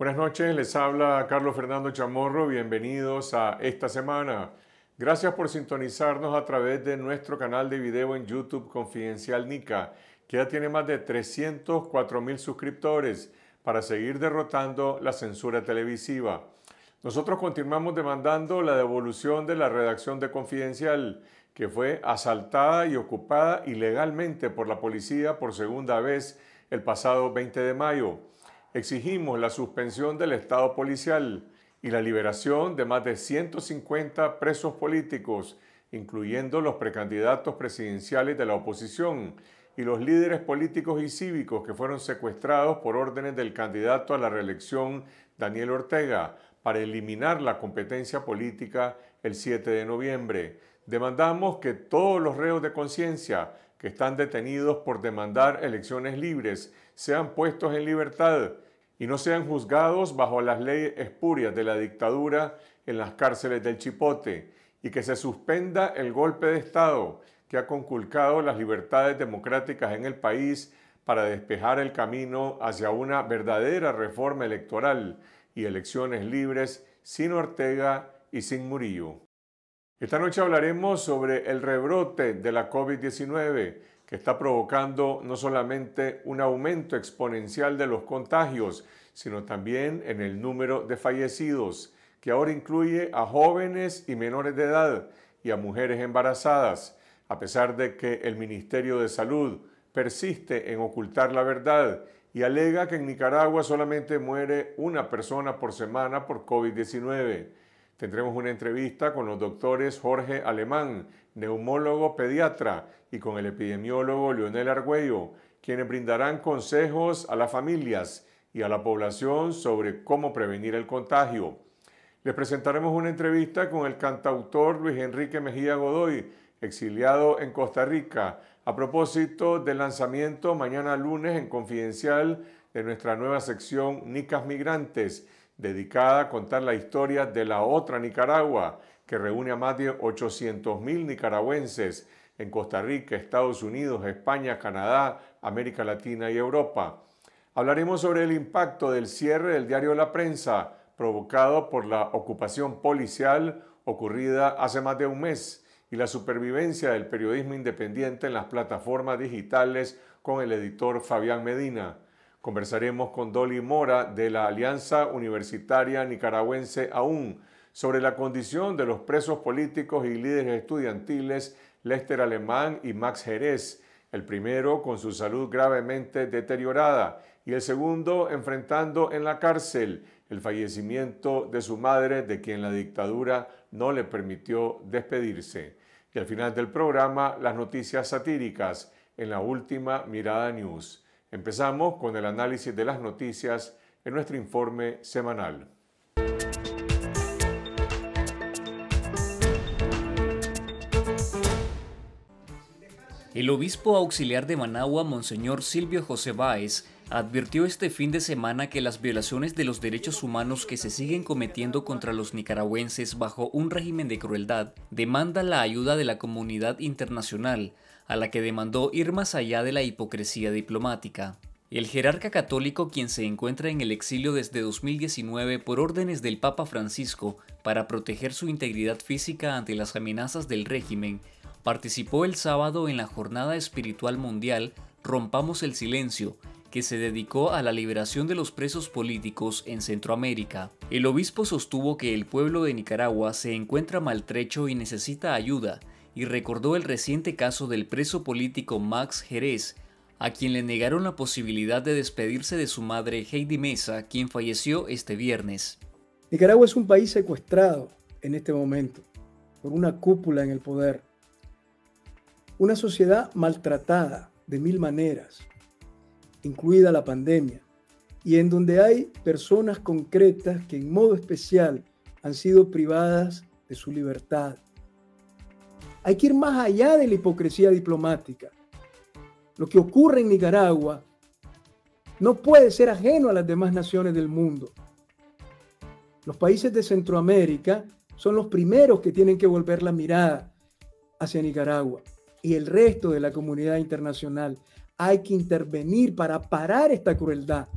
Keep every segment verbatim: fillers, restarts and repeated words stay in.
Buenas noches, les habla Carlos Fernando Chamorro, bienvenidos a Esta Semana. Gracias por sintonizarnos a través de nuestro canal de video en YouTube Confidencial N I C A, que ya tiene más de trescientos cuatro mil suscriptores para seguir derrotando la censura televisiva. Nosotros continuamos demandando la devolución de la redacción de Confidencial, que fue asaltada y ocupada ilegalmente por la policía por segunda vez el pasado veinte de mayo. Exigimos la suspensión del Estado policial y la liberación de más de ciento cincuenta presos políticos, incluyendo los precandidatos presidenciales de la oposición y los líderes políticos y cívicos que fueron secuestrados por órdenes del candidato a la reelección Daniel Ortega para eliminar la competencia política el siete de noviembre. Demandamos que todos los reos de conciencia que están detenidos por demandar elecciones libres sean puestos en libertad y no sean juzgados bajo las leyes espurias de la dictadura en las cárceles del Chipote, y que se suspenda el golpe de Estado que ha conculcado las libertades democráticas en el país para despejar el camino hacia una verdadera reforma electoral y elecciones libres sin Ortega y sin Murillo. Esta noche hablaremos sobre el rebrote de la COVID diecinueve, que está provocando no solamente un aumento exponencial de los contagios, sino también en el número de fallecidos, que ahora incluye a jóvenes y menores de edad y a mujeres embarazadas, a pesar de que el Ministerio de Salud persiste en ocultar la verdad y alega que en Nicaragua solamente muere una persona por semana por COVID diecinueve. Tendremos una entrevista con los doctores Jorge Alemán, neumólogo pediatra, y con el epidemiólogo Leonel Argüello, quienes brindarán consejos a las familias y a la población sobre cómo prevenir el contagio. Les presentaremos una entrevista con el cantautor Luis Enrique Mejía Godoy, exiliado en Costa Rica, a propósito del lanzamiento mañana lunes en Confidencial de nuestra nueva sección Nicas Migrantes, dedicada a contar la historia de la otra Nicaragua, que reúne a más de ochocientos mil nicaragüenses en Costa Rica, Estados Unidos, España, Canadá, América Latina y Europa. Hablaremos sobre el impacto del cierre del diario La Prensa, provocado por la ocupación policial ocurrida hace más de un mes, y la supervivencia del periodismo independiente en las plataformas digitales con el editor Fabián Medina. Conversaremos con Dolly Mora de la Alianza Universitaria Nicaragüense A U N sobre la condición de los presos políticos y líderes estudiantiles Lesther Alemán y Max Jerez, el primero con su salud gravemente deteriorada y el segundo enfrentando en la cárcel el fallecimiento de su madre, de quien la dictadura no le permitió despedirse. Y al final del programa, las noticias satíricas en la última Mirada News. Empezamos con el análisis de las noticias en nuestro informe semanal. El obispo auxiliar de Managua, Monseñor Silvio José Báez, advirtió este fin de semana que las violaciones de los derechos humanos que se siguen cometiendo contra los nicaragüenses bajo un régimen de crueldad demandan la ayuda de la comunidad internacional, a la que demandó ir más allá de la hipocresía diplomática. El jerarca católico, quien se encuentra en el exilio desde dos mil diecinueve por órdenes del Papa Francisco para proteger su integridad física ante las amenazas del régimen, participó el sábado en la Jornada Espiritual Mundial Rompamos el Silencio, que se dedicó a la liberación de los presos políticos en Centroamérica. El obispo sostuvo que el pueblo de Nicaragua se encuentra maltrecho y necesita ayuda, y recordó el reciente caso del preso político Max Jerez, a quien le negaron la posibilidad de despedirse de su madre Heidy Meza, quien falleció este viernes. Nicaragua es un país secuestrado en este momento por una cúpula en el poder, una sociedad maltratada de mil maneras, incluida la pandemia, y en donde hay personas concretas que en modo especial han sido privadas de su libertad. Hay que ir más allá de la hipocresía diplomática. Lo que ocurre en Nicaragua no puede ser ajeno a las demás naciones del mundo. Los países de Centroamérica son los primeros que tienen que volver la mirada hacia Nicaragua y el resto de la comunidad internacional. Hay que intervenir para parar esta crueldad.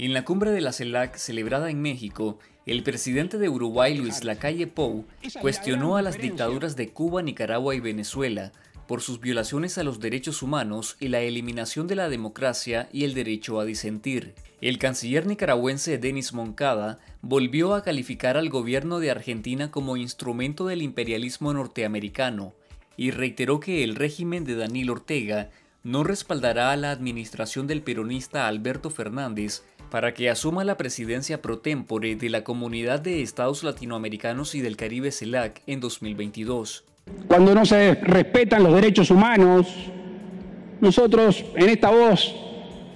En la cumbre de la CELAC celebrada en México, el presidente de Uruguay, Luis Lacalle Pou, cuestionó a las dictaduras de Cuba, Nicaragua y Venezuela por sus violaciones a los derechos humanos y la eliminación de la democracia y el derecho a disentir. El canciller nicaragüense Denis Moncada volvió a calificar al gobierno de Argentina como instrumento del imperialismo norteamericano y reiteró que el régimen de Daniel Ortega no respaldará a la administración del peronista Alberto Fernández para que asuma la presidencia pro tempore de la Comunidad de Estados Latinoamericanos y del Caribe CELAC en dos mil veintidós. Cuando no se respetan los derechos humanos, nosotros en esta voz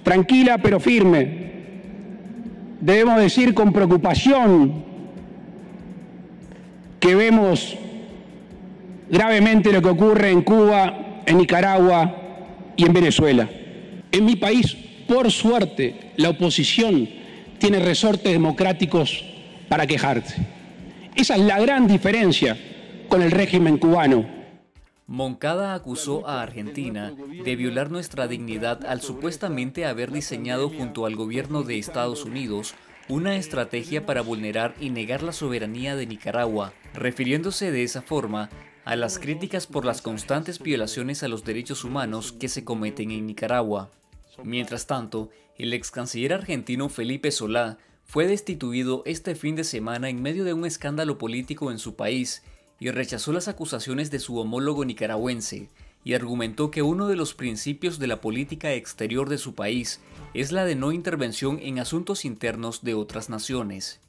tranquila pero firme debemos decir con preocupación que vemos gravemente lo que ocurre en Cuba, en Nicaragua y en Venezuela. En mi país, por suerte, la oposición tiene resortes democráticos para quejarse. Esa es la gran diferencia con el régimen cubano. Moncada acusó a Argentina de violar nuestra dignidad al supuestamente haber diseñado junto al gobierno de Estados Unidos una estrategia para vulnerar y negar la soberanía de Nicaragua, refiriéndose de esa forma a las críticas por las constantes violaciones a los derechos humanos que se cometen en Nicaragua. Mientras tanto, el ex canciller argentino Felipe Solá fue destituido este fin de semana en medio de un escándalo político en su país y rechazó las acusaciones de su homólogo nicaragüense y argumentó que uno de los principios de la política exterior de su país es la de no intervención en asuntos internos de otras naciones.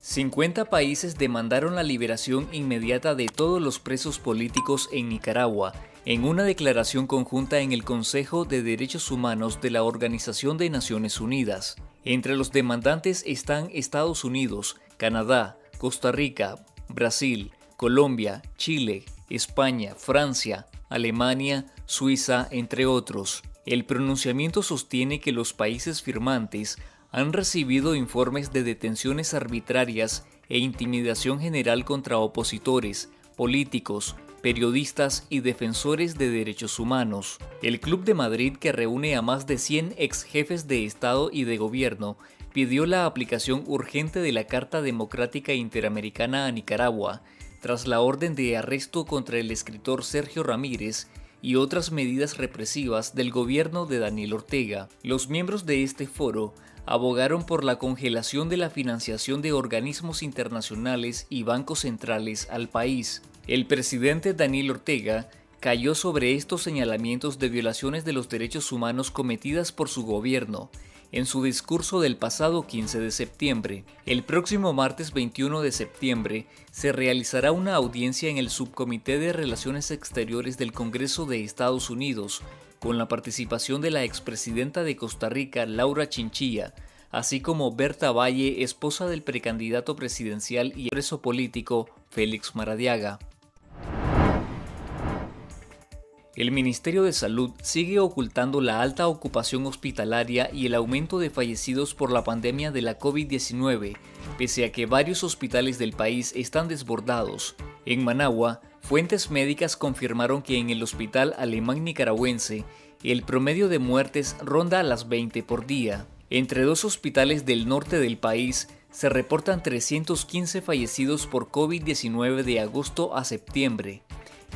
cincuenta países demandaron la liberación inmediata de todos los presos políticos en Nicaragua, en una declaración conjunta en el Consejo de Derechos Humanos de la Organización de Naciones Unidas. Entre los demandantes están Estados Unidos, Canadá, Costa Rica, Brasil, Colombia, Chile, España, Francia, Alemania, Suiza, entre otros. El pronunciamiento sostiene que los países firmantes han recibido informes de detenciones arbitrarias e intimidación general contra opositores, políticos, periodistas y defensores de derechos humanos. El Club de Madrid, que reúne a más de cien ex jefes de Estado y de Gobierno, pidió la aplicación urgente de la Carta Democrática Interamericana a Nicaragua, tras la orden de arresto contra el escritor Sergio Ramírez y otras medidas represivas del gobierno de Daniel Ortega. Los miembros de este foro abogaron por la congelación de la financiación de organismos internacionales y bancos centrales al país. El presidente Daniel Ortega cayó sobre estos señalamientos de violaciones de los derechos humanos cometidas por su gobierno en su discurso del pasado quince de septiembre. El próximo martes veintiuno de septiembre se realizará una audiencia en el Subcomité de Relaciones Exteriores del Congreso de Estados Unidos, con la participación de la expresidenta de Costa Rica, Laura Chinchilla, así como Berta Valle, esposa del precandidato presidencial y preso político Félix Maradiaga. El Ministerio de Salud sigue ocultando la alta ocupación hospitalaria y el aumento de fallecidos por la pandemia de la COVID diecinueve, pese a que varios hospitales del país están desbordados. En Managua, fuentes médicas confirmaron que en el Hospital Alemán Nicaragüense, el promedio de muertes ronda las veinte por día. Entre dos hospitales del norte del país, se reportan trescientos quince fallecidos por COVID diecinueve de agosto a septiembre.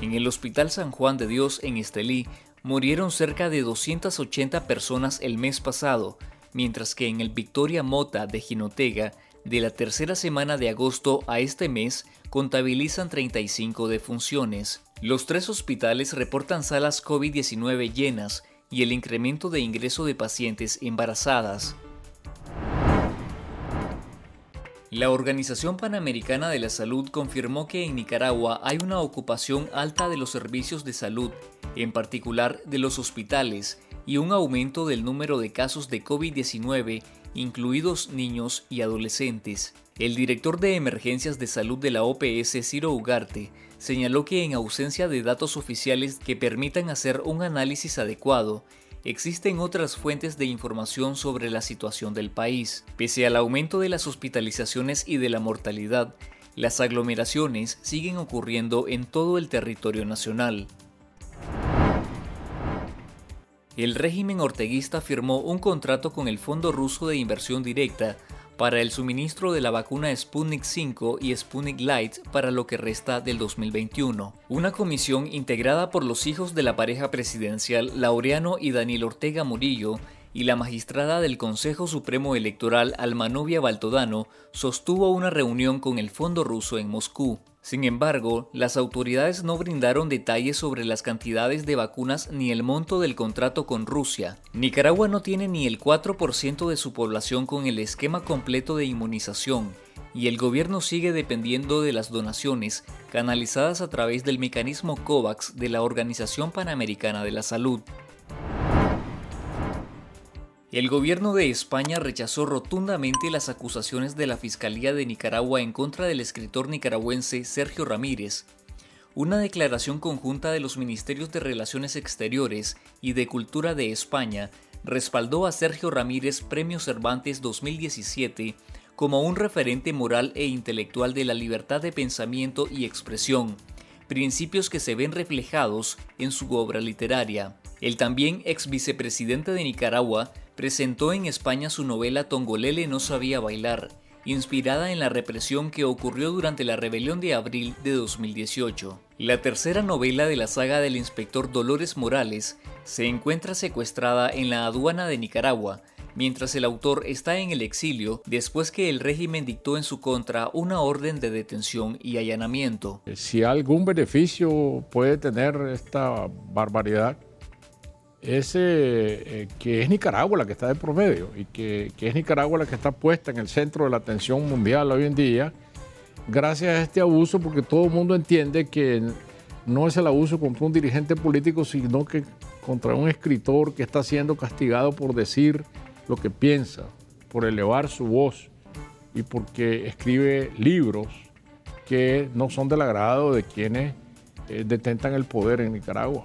En el Hospital San Juan de Dios en Estelí murieron cerca de doscientas ochenta personas el mes pasado, mientras que en el Victoria Mota de Jinotega, de la tercera semana de agosto a este mes, contabilizan treinta y cinco defunciones. Los tres hospitales reportan salas COVID diecinueve llenas y el incremento de ingreso de pacientes embarazadas. La Organización Panamericana de la Salud confirmó que en Nicaragua hay una ocupación alta de los servicios de salud, en particular de los hospitales, y un aumento del número de casos de COVID diecinueve, incluidos niños y adolescentes. El director de Emergencias de Salud de la O P S, Ciro Ugarte, señaló que en ausencia de datos oficiales que permitan hacer un análisis adecuado, existen otras fuentes de información sobre la situación del país. Pese al aumento de las hospitalizaciones y de la mortalidad, las aglomeraciones siguen ocurriendo en todo el territorio nacional. El régimen orteguista firmó un contrato con el Fondo Ruso de Inversión Directa para el suministro de la vacuna Sputnik cinco y Sputnik Light para lo que resta del dos mil veintiuno. Una comisión integrada por los hijos de la pareja presidencial Laureano y Daniel Ortega Murillo y la magistrada del Consejo Supremo Electoral Almanovia Baltodano sostuvo una reunión con el Fondo Ruso en Moscú. Sin embargo, las autoridades no brindaron detalles sobre las cantidades de vacunas ni el monto del contrato con Rusia. Nicaragua no tiene ni el cuatro por ciento de su población con el esquema completo de inmunización, y el gobierno sigue dependiendo de las donaciones canalizadas a través del mecanismo COVAX de la Organización Panamericana de la Salud. El gobierno de España rechazó rotundamente las acusaciones de la Fiscalía de Nicaragua en contra del escritor nicaragüense Sergio Ramírez. Una declaración conjunta de los Ministerios de Relaciones Exteriores y de Cultura de España respaldó a Sergio Ramírez Premio Cervantes dos mil diecisiete como un referente moral e intelectual de la libertad de pensamiento y expresión, principios que se ven reflejados en su obra literaria. El también ex vicepresidente de Nicaragua presentó en España su novela Tongolele no sabía bailar, inspirada en la represión que ocurrió durante la rebelión de abril de dos mil dieciocho. La tercera novela de la saga del inspector Dolores Morales se encuentra secuestrada en la aduana de Nicaragua, mientras el autor está en el exilio después que el régimen dictó en su contra una orden de detención y allanamiento. Si algún beneficio puede tener esta barbaridad, es eh, que es Nicaragua la que está de promedio y que, que es Nicaragua la que está puesta en el centro de la atención mundial hoy en día gracias a este abuso, porque todo el mundo entiende que no es el abuso contra un dirigente político, sino que contra un escritor que está siendo castigado por decir lo que piensa, por elevar su voz y porque escribe libros que no son del agrado de quienes eh, detentan el poder en Nicaragua.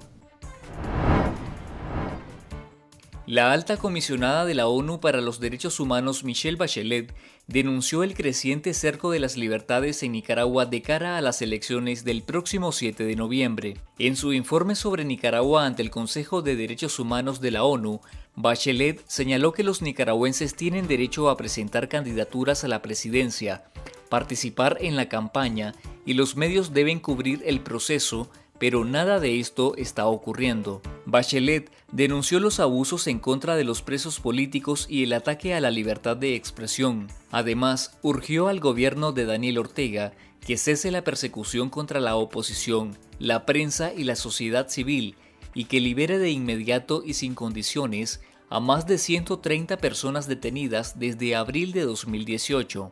La alta comisionada de la ONU para los Derechos Humanos, Michelle Bachelet, denunció el creciente cerco de las libertades en Nicaragua de cara a las elecciones del próximo siete de noviembre. En su informe sobre Nicaragua ante el Consejo de Derechos Humanos de la ONU, Bachelet señaló que los nicaragüenses tienen derecho a presentar candidaturas a la presidencia, participar en la campaña y los medios deben cubrir el proceso, pero nada de esto está ocurriendo. Bachelet denunció los abusos en contra de los presos políticos y el ataque a la libertad de expresión. Además, urgió al gobierno de Daniel Ortega que cese la persecución contra la oposición, la prensa y la sociedad civil, y que libere de inmediato y sin condiciones a más de ciento treinta personas detenidas desde abril de dos mil dieciocho.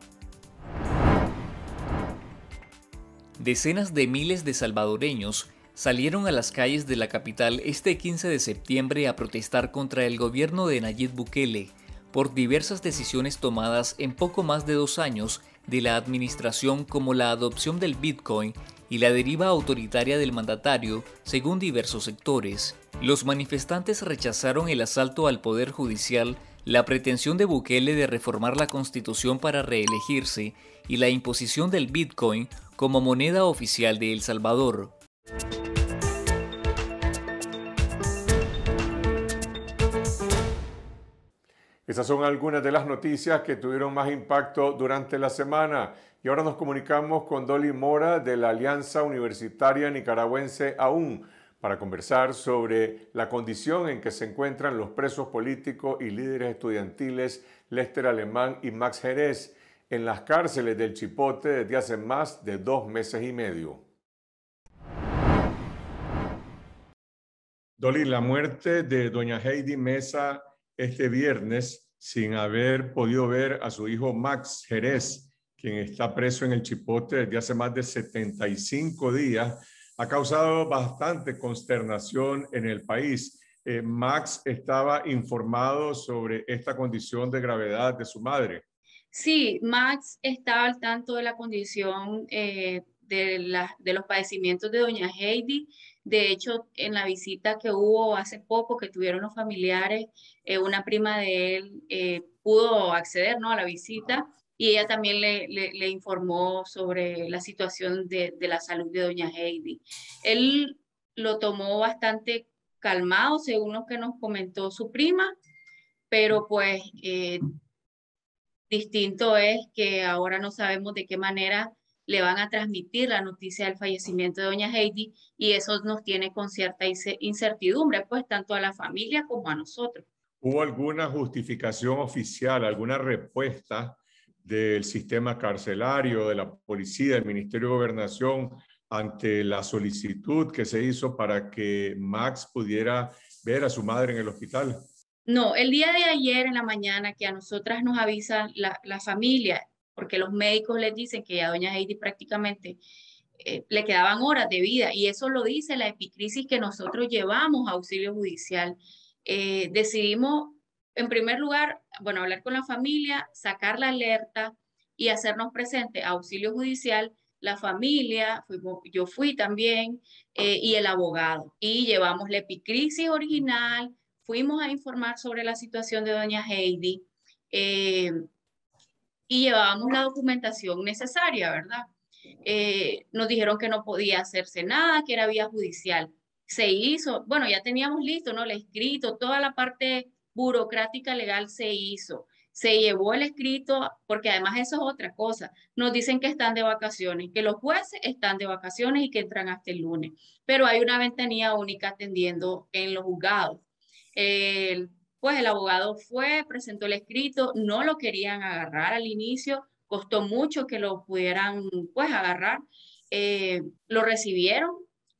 Decenas de miles de salvadoreños salieron a las calles de la capital este quince de septiembre a protestar contra el gobierno de Nayib Bukele por diversas decisiones tomadas en poco más de dos años de la administración, como la adopción del Bitcoin y la deriva autoritaria del mandatario, según diversos sectores. Los manifestantes rechazaron el asalto al Poder Judicial, la pretensión de Bukele de reformar la Constitución para reelegirse y la imposición del Bitcoin como moneda oficial de El Salvador. Esas son algunas de las noticias que tuvieron más impacto durante la semana. Y ahora nos comunicamos con Dolly Mora de la Alianza Universitaria Nicaragüense A U N para conversar sobre la condición en que se encuentran los presos políticos y líderes estudiantiles Lesther Alemán y Max Jerez en las cárceles del Chipote desde hace más de dos meses y medio. Dolly, la muerte de doña Heidy Meza este viernes sin haber podido ver a su hijo Max Jerez, quien está preso en el Chipote desde hace más de setenta y cinco días, ha causado bastante consternación en el país. Eh, Max estaba informado sobre esta condición de gravedad de su madre. Sí, Max estaba al tanto de la condición eh, de, la, de los padecimientos de doña Heidy. De hecho, en la visita que hubo hace poco, que tuvieron los familiares, eh, una prima de él eh, pudo acceder, ¿no?, a la visita, y ella también le, le, le informó sobre la situación de, de la salud de doña Heidy. Él lo tomó bastante calmado, según lo que nos comentó su prima, pero pues eh, distinto es que ahora no sabemos de qué manera le van a transmitir la noticia del fallecimiento de doña Heidy, y eso nos tiene con cierta incertidumbre, pues tanto a la familia como a nosotros. ¿Hubo alguna justificación oficial, alguna respuesta del sistema carcelario, de la policía, del Ministerio de Gobernación ante la solicitud que se hizo para que Max pudiera ver a su madre en el hospital? No, el día de ayer en la mañana que a nosotras nos avisan la, la familia, porque los médicos les dicen que a doña Heidy prácticamente eh, le quedaban horas de vida, y eso lo dice la epicrisis que nosotros llevamos a auxilio judicial. Eh, decidimos, en primer lugar, bueno, hablar con la familia, sacar la alerta y hacernos presente a auxilio judicial, la familia, fuimos, yo fui también, eh, y el abogado. Y llevamos la epicrisis original, fuimos a informar sobre la situación de doña Heidy, eh, y llevábamos la documentación necesaria, ¿verdad? Eh, nos dijeron que no podía hacerse nada, que era vía judicial. Se hizo, bueno, ya teníamos listo, ¿no? El escrito, toda la parte burocrática legal se hizo. Se llevó el escrito, porque además eso es otra cosa. Nos dicen que están de vacaciones, que los jueces están de vacaciones y que entran hasta el lunes. Pero hay una ventanilla única atendiendo en los juzgados. El, pues el abogado fue, presentó el escrito, no lo querían agarrar al inicio, costó mucho que lo pudieran pues agarrar. Eh, lo recibieron,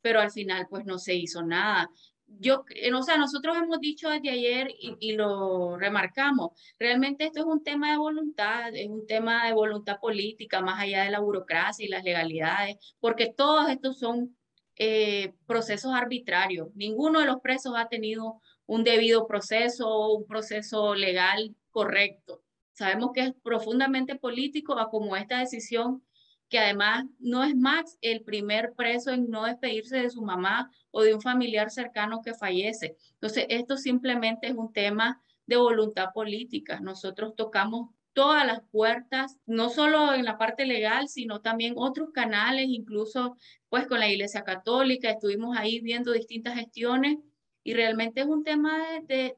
pero al final pues no se hizo nada. Yo, o sea, nosotros hemos dicho desde ayer y, y lo remarcamos, realmente esto es un tema de voluntad, es un tema de voluntad política, más allá de la burocracia y las legalidades, porque todos estos son eh, procesos arbitrarios. Ninguno de los presos ha tenido un debido proceso, un proceso legal correcto. Sabemos que es profundamente político, a como esta decisión, que además no es Max el primer preso en no despedirse de su mamá o de un familiar cercano que fallece. Entonces, esto simplemente es un tema de voluntad política. Nosotros tocamos todas las puertas, no solo en la parte legal, sino también otros canales, incluso pues con la Iglesia Católica, estuvimos ahí viendo distintas gestiones, y realmente es un tema de, de,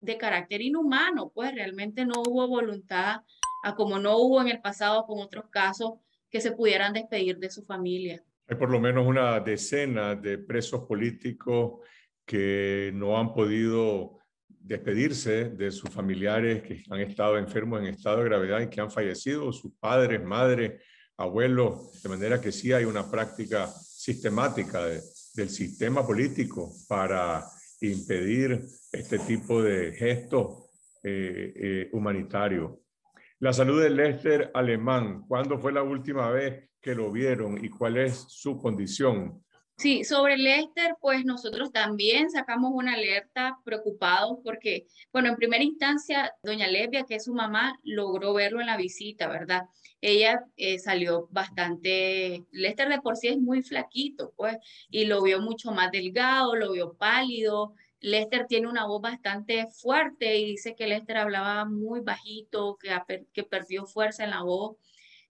de carácter inhumano, pues realmente no hubo voluntad, a como no hubo en el pasado con otros casos, que se pudieran despedir de su familia. Hay por lo menos una decena de presos políticos que no han podido despedirse de sus familiares que han estado enfermos en estado de gravedad y que han fallecido, sus padres, madres, abuelos, de manera que sí hay una práctica sistemática de, del sistema político para impedir este tipo de gestos eh, eh, humanitarios. La salud de Lesther Alemán, ¿cuándo fue la última vez que lo vieron y cuál es su condición? Sí, sobre Lesther, pues nosotros también sacamos una alerta preocupados porque, bueno, en primera instancia, doña Lesbia, que es su mamá, logró verlo en la visita, ¿verdad? Ella eh, salió bastante, Lesther de por sí es muy flaquito, pues, y lo vio mucho más delgado, lo vio pálido. Lesther tiene una voz bastante fuerte y dice que Lesther hablaba muy bajito, que, que perdió fuerza en la voz.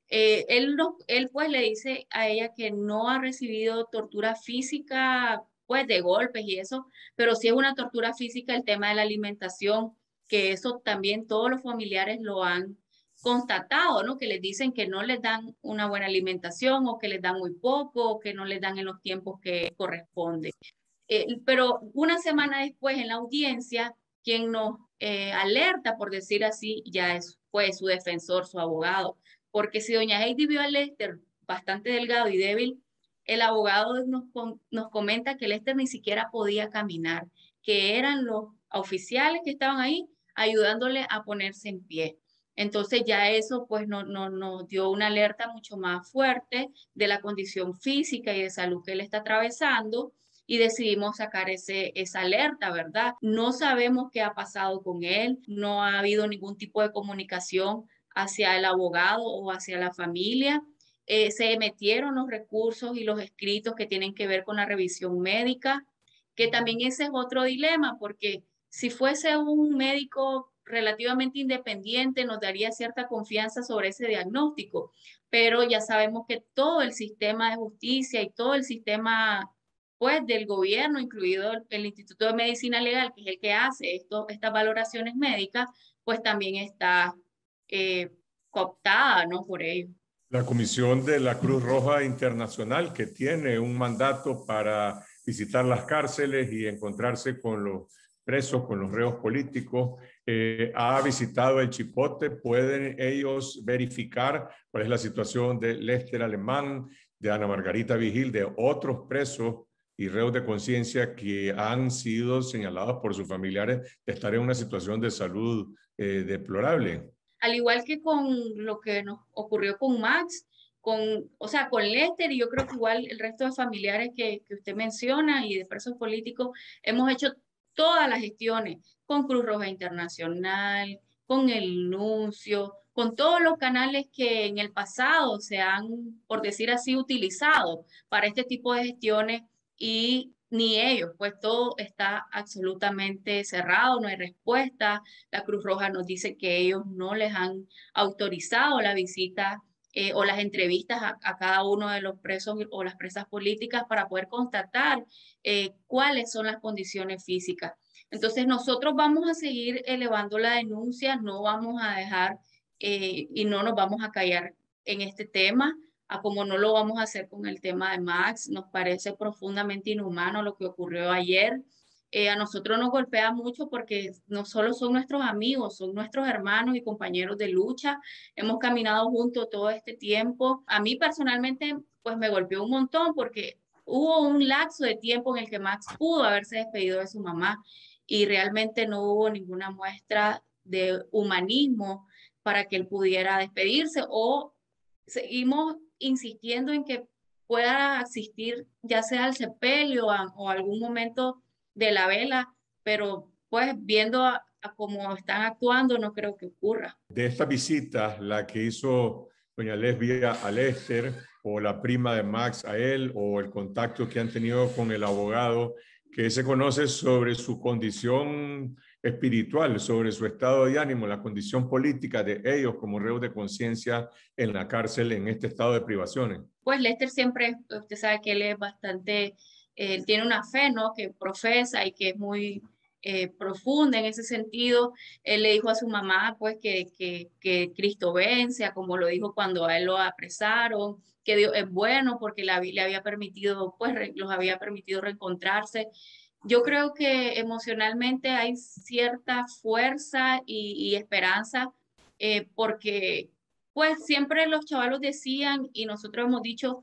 Eh, él, no, él pues le dice a ella que no ha recibido tortura física, pues de golpes y eso, pero sí es una tortura física el tema de la alimentación, que eso también todos los familiares lo han constatado, ¿no? Que les dicen que no les dan una buena alimentación o que les dan muy poco o que no les dan en los tiempos que corresponden. Eh, pero una semana después en la audiencia, quien nos eh, alerta, por decir así, ya es, fue su defensor, su abogado, porque si doña Heidy vio a Lesther bastante delgado y débil, el abogado nos, nos comenta que Lesther ni siquiera podía caminar, que eran los oficiales que estaban ahí ayudándole a ponerse en pie. Entonces ya eso pues no, no, nos dio una alerta mucho más fuerte de la condición física y de salud que él está atravesando, y decidimos sacar ese, esa alerta, ¿verdad? No sabemos qué ha pasado con él, no ha habido ningún tipo de comunicación hacia el abogado o hacia la familia. Eh, se metieron los recursos y los escritos que tienen que ver con la revisión médica, que también ese es otro dilema, porque si fuese un médico relativamente independiente nos daría cierta confianza sobre ese diagnóstico, pero ya sabemos que todo el sistema de justicia y todo el sistema pues del gobierno, incluido el Instituto de Medicina Legal, que es el que hace esto, estas valoraciones médicas, pues también está eh, cooptada, ¿no?, por ello. La Comisión de la Cruz Roja Internacional, que tiene un mandato para visitar las cárceles y encontrarse con los presos, con los reos políticos, eh, ha visitado el Chipote. ¿Pueden ellos verificar cuál es la situación de Lesther Alemán, de Ana Margarita Vigil, de otros presos y reos de conciencia que han sido señalados por sus familiares de estar en una situación de salud eh, deplorable? Al igual que con lo que nos ocurrió con Max, con, o sea, con Lesther, y yo creo que igual el resto de familiares que, que usted menciona y de presos políticos, hemos hecho todas las gestiones con Cruz Roja Internacional, con el Nuncio, con todos los canales que en el pasado se han, por decir así, utilizado para este tipo de gestiones, y ni ellos, pues todo está absolutamente cerrado, no hay respuesta. La Cruz Roja nos dice que ellos no les han autorizado la visita eh, o las entrevistas a, a cada uno de los presos o las presas políticas para poder constatar eh, cuáles son las condiciones físicas. Entonces nosotros vamos a seguir elevando la denuncia, no vamos a dejar eh, y no nos vamos a callar en este tema. A como no lo vamos a hacer con el tema de Max, nos parece profundamente inhumano lo que ocurrió ayer. Eh, a nosotros nos golpea mucho porque no solo son nuestros amigos, son nuestros hermanos y compañeros de lucha. Hemos caminado juntos todo este tiempo. A mí personalmente, pues me golpeó un montón porque hubo un lapso de tiempo en el que Max pudo haberse despedido de su mamá y realmente no hubo ninguna muestra de humanismo para que él pudiera despedirse, o seguimos insistiendo en que pueda asistir ya sea al sepelio o a algún momento de la vela, pero pues viendo a, a cómo están actuando no creo que ocurra. De estas visitas, la que hizo doña Lesbia a Lesther, o la prima de Max a él, o el contacto que han tenido con el abogado, que se conoce sobre su condición espiritual, sobre su estado de ánimo, la condición política de ellos como reos de conciencia en la cárcel, en este estado de privaciones. Pues Lesther siempre, usted sabe que él es bastante, eh, tiene una fe, ¿no?, que profesa y que es muy eh, profunda en ese sentido. Él le dijo a su mamá, pues, que, que, que Cristo vence, como lo dijo cuando a él lo apresaron, que Dios es bueno porque la, le había permitido, pues, los había permitido reencontrarse. Yo creo que emocionalmente hay cierta fuerza y, y esperanza eh, porque pues siempre los chavalos decían y nosotros hemos dicho,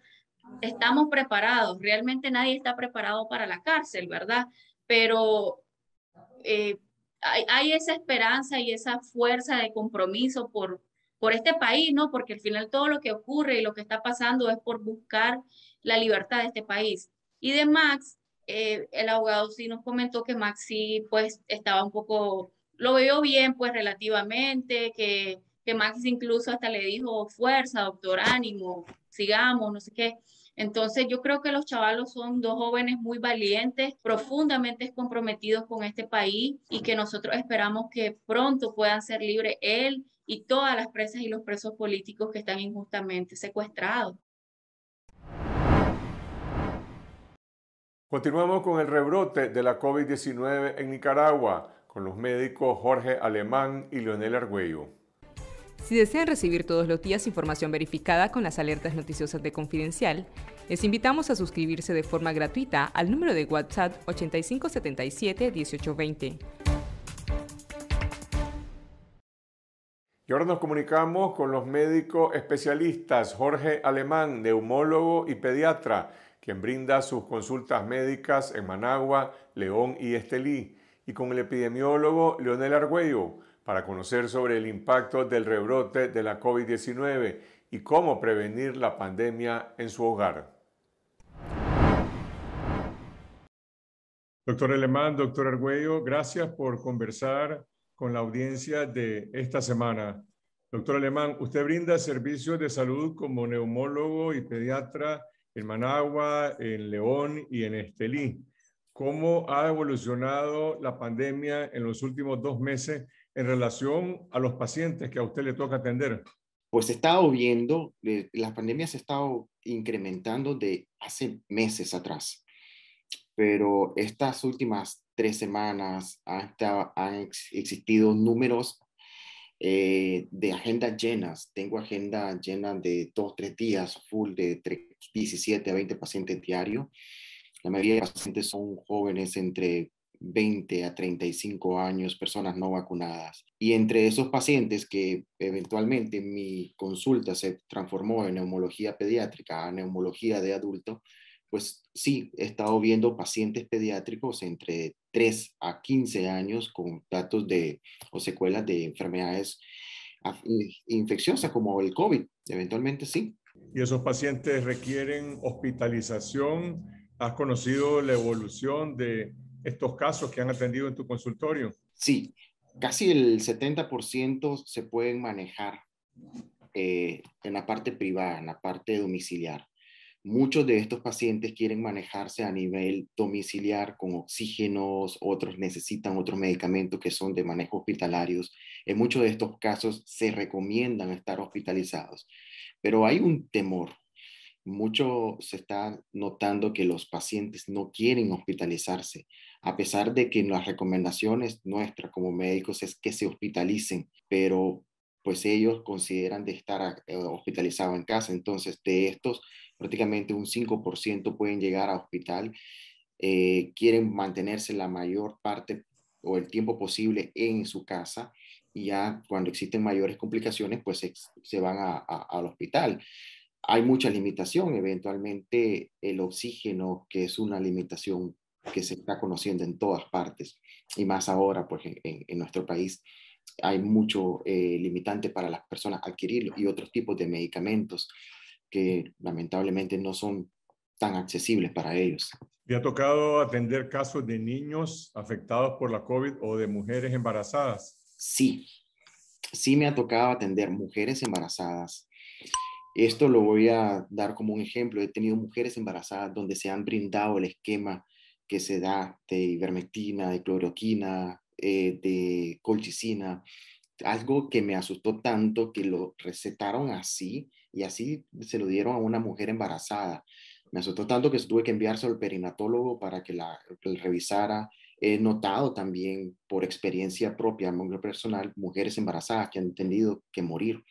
estamos preparados. Realmente nadie está preparado para la cárcel, ¿verdad? Pero eh, hay, hay esa esperanza y esa fuerza de compromiso por, por este país, ¿no? Porque al final todo lo que ocurre y lo que está pasando es por buscar la libertad de este país. Y de Max, Eh, el abogado sí nos comentó que Maxi pues estaba un poco, lo veo bien pues relativamente, que, que Maxi incluso hasta le dijo fuerza, doctor, ánimo, sigamos, no sé qué. Entonces yo creo que los chavalos son dos jóvenes muy valientes, profundamente comprometidos con este país, y que nosotros esperamos que pronto puedan ser libres él y todas las presas y los presos políticos que están injustamente secuestrados. Continuamos con el rebrote de la COVID diecinueve en Nicaragua con los médicos Jorge Alemán y Leonel Argüello. Si desean recibir todos los días información verificada con las alertas noticiosas de Confidencial, les invitamos a suscribirse de forma gratuita al número de WhatsApp ochenta y cinco setenta y siete dieciocho veinte. Y ahora nos comunicamos con los médicos especialistas Jorge Alemán, neumólogo y pediatra, quien brinda sus consultas médicas en Managua, León y Estelí, y con el epidemiólogo Leonel Argüello, para conocer sobre el impacto del rebrote de la COVID diecinueve y cómo prevenir la pandemia en su hogar. Doctor Alemán, doctor Argüello, gracias por conversar con la audiencia de esta semana. Doctor Alemán, usted brinda servicios de salud como neumólogo y pediatra en Managua, en León y en Estelí. ¿Cómo ha evolucionado la pandemia en los últimos dos meses en relación a los pacientes que a usted le toca atender? Pues se ha estado viendo, la pandemia se ha estado incrementando de hace meses atrás. pero estas últimas tres semanas han, han existido números eh, de agendas llenas. Tengo agenda llena de dos, tres días, full de diecisiete a veinte pacientes diarios. La mayoría de pacientes son jóvenes entre veinte a treinta y cinco años, personas no vacunadas. Y entre esos pacientes que eventualmente mi consulta se transformó en neumología pediátrica, a neumología de adulto, pues sí, he estado viendo pacientes pediátricos entre tres a quince años con datos de, o secuelas de enfermedades infecciosas como el COVID, eventualmente sí. ¿Y esos pacientes requieren hospitalización? ¿Has conocido la evolución de estos casos que han atendido en tu consultorio? Sí, casi el setenta por ciento se pueden manejar eh, en la parte privada, en la parte domiciliar. Muchos de estos pacientes quieren manejarse a nivel domiciliar con oxígenos, otros necesitan otros medicamentos que son de manejo hospitalarios. En muchos de estos casos se recomiendan estar hospitalizados, pero hay un temor. Mucho se está notando que los pacientes no quieren hospitalizarse, a pesar de que las recomendaciones nuestras como médicos es que se hospitalicen, pero pues ellos consideran de estar hospitalizados en casa. Entonces, de estos, prácticamente un cinco por ciento pueden llegar a hospital, eh, quieren mantenerse la mayor parte o el tiempo posible en su casa, y ya cuando existen mayores complicaciones, pues se, se van a, a, al hospital. Hay mucha limitación, eventualmente el oxígeno, que es una limitación que se está conociendo en todas partes, y más ahora pues, en, en nuestro país hay mucho eh, limitante para las personas adquirirlo, y otros tipos de medicamentos que lamentablemente no son tan accesibles para ellos. ¿Te ha tocado atender casos de niños afectados por la COVID o de mujeres embarazadas? Sí, sí me ha tocado atender mujeres embarazadas. Esto lo voy a dar como un ejemplo. He tenido mujeres embarazadas donde se han brindado el esquema que se da de ivermectina, de cloroquina, eh, de colchicina. Algo que me asustó tanto que lo recetaron así y así se lo dieron a una mujer embarazada. Me asustó tanto que tuve que enviárselo al perinatólogo para que la, la revisara. He notado también por experiencia propia, muy personal, mujeres embarazadas que han tenido que morir.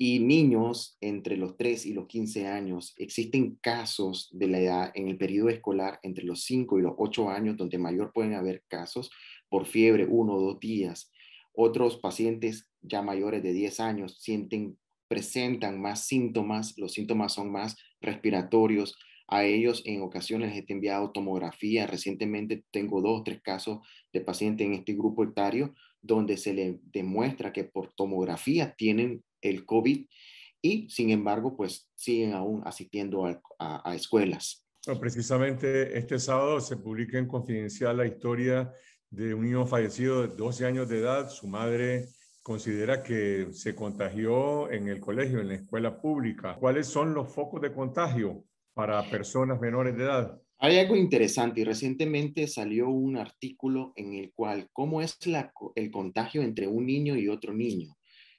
Y niños entre los tres y los quince años. Existen casos de la edad en el periodo escolar entre los cinco y los ocho años, donde mayor pueden haber casos por fiebre uno o dos días. Otros pacientes ya mayores de diez años sienten, presentan más síntomas. Los síntomas son más respiratorios. A ellos en ocasiones les he enviado tomografía. Recientemente tengo dos o tres casos de pacientes en este grupo etario donde se les demuestra que por tomografía tienen el COVID y sin embargo pues siguen aún asistiendo a, a, a escuelas. Bueno, precisamente este sábado se publica en Confidencial la historia de un niño fallecido de doce años de edad. Su madre considera que se contagió en el colegio, en la escuela pública. ¿Cuáles son los focos de contagio para personas menores de edad? Hay algo interesante y recientemente salió un artículo en el cual cómo es la, el contagio entre un niño y otro niño.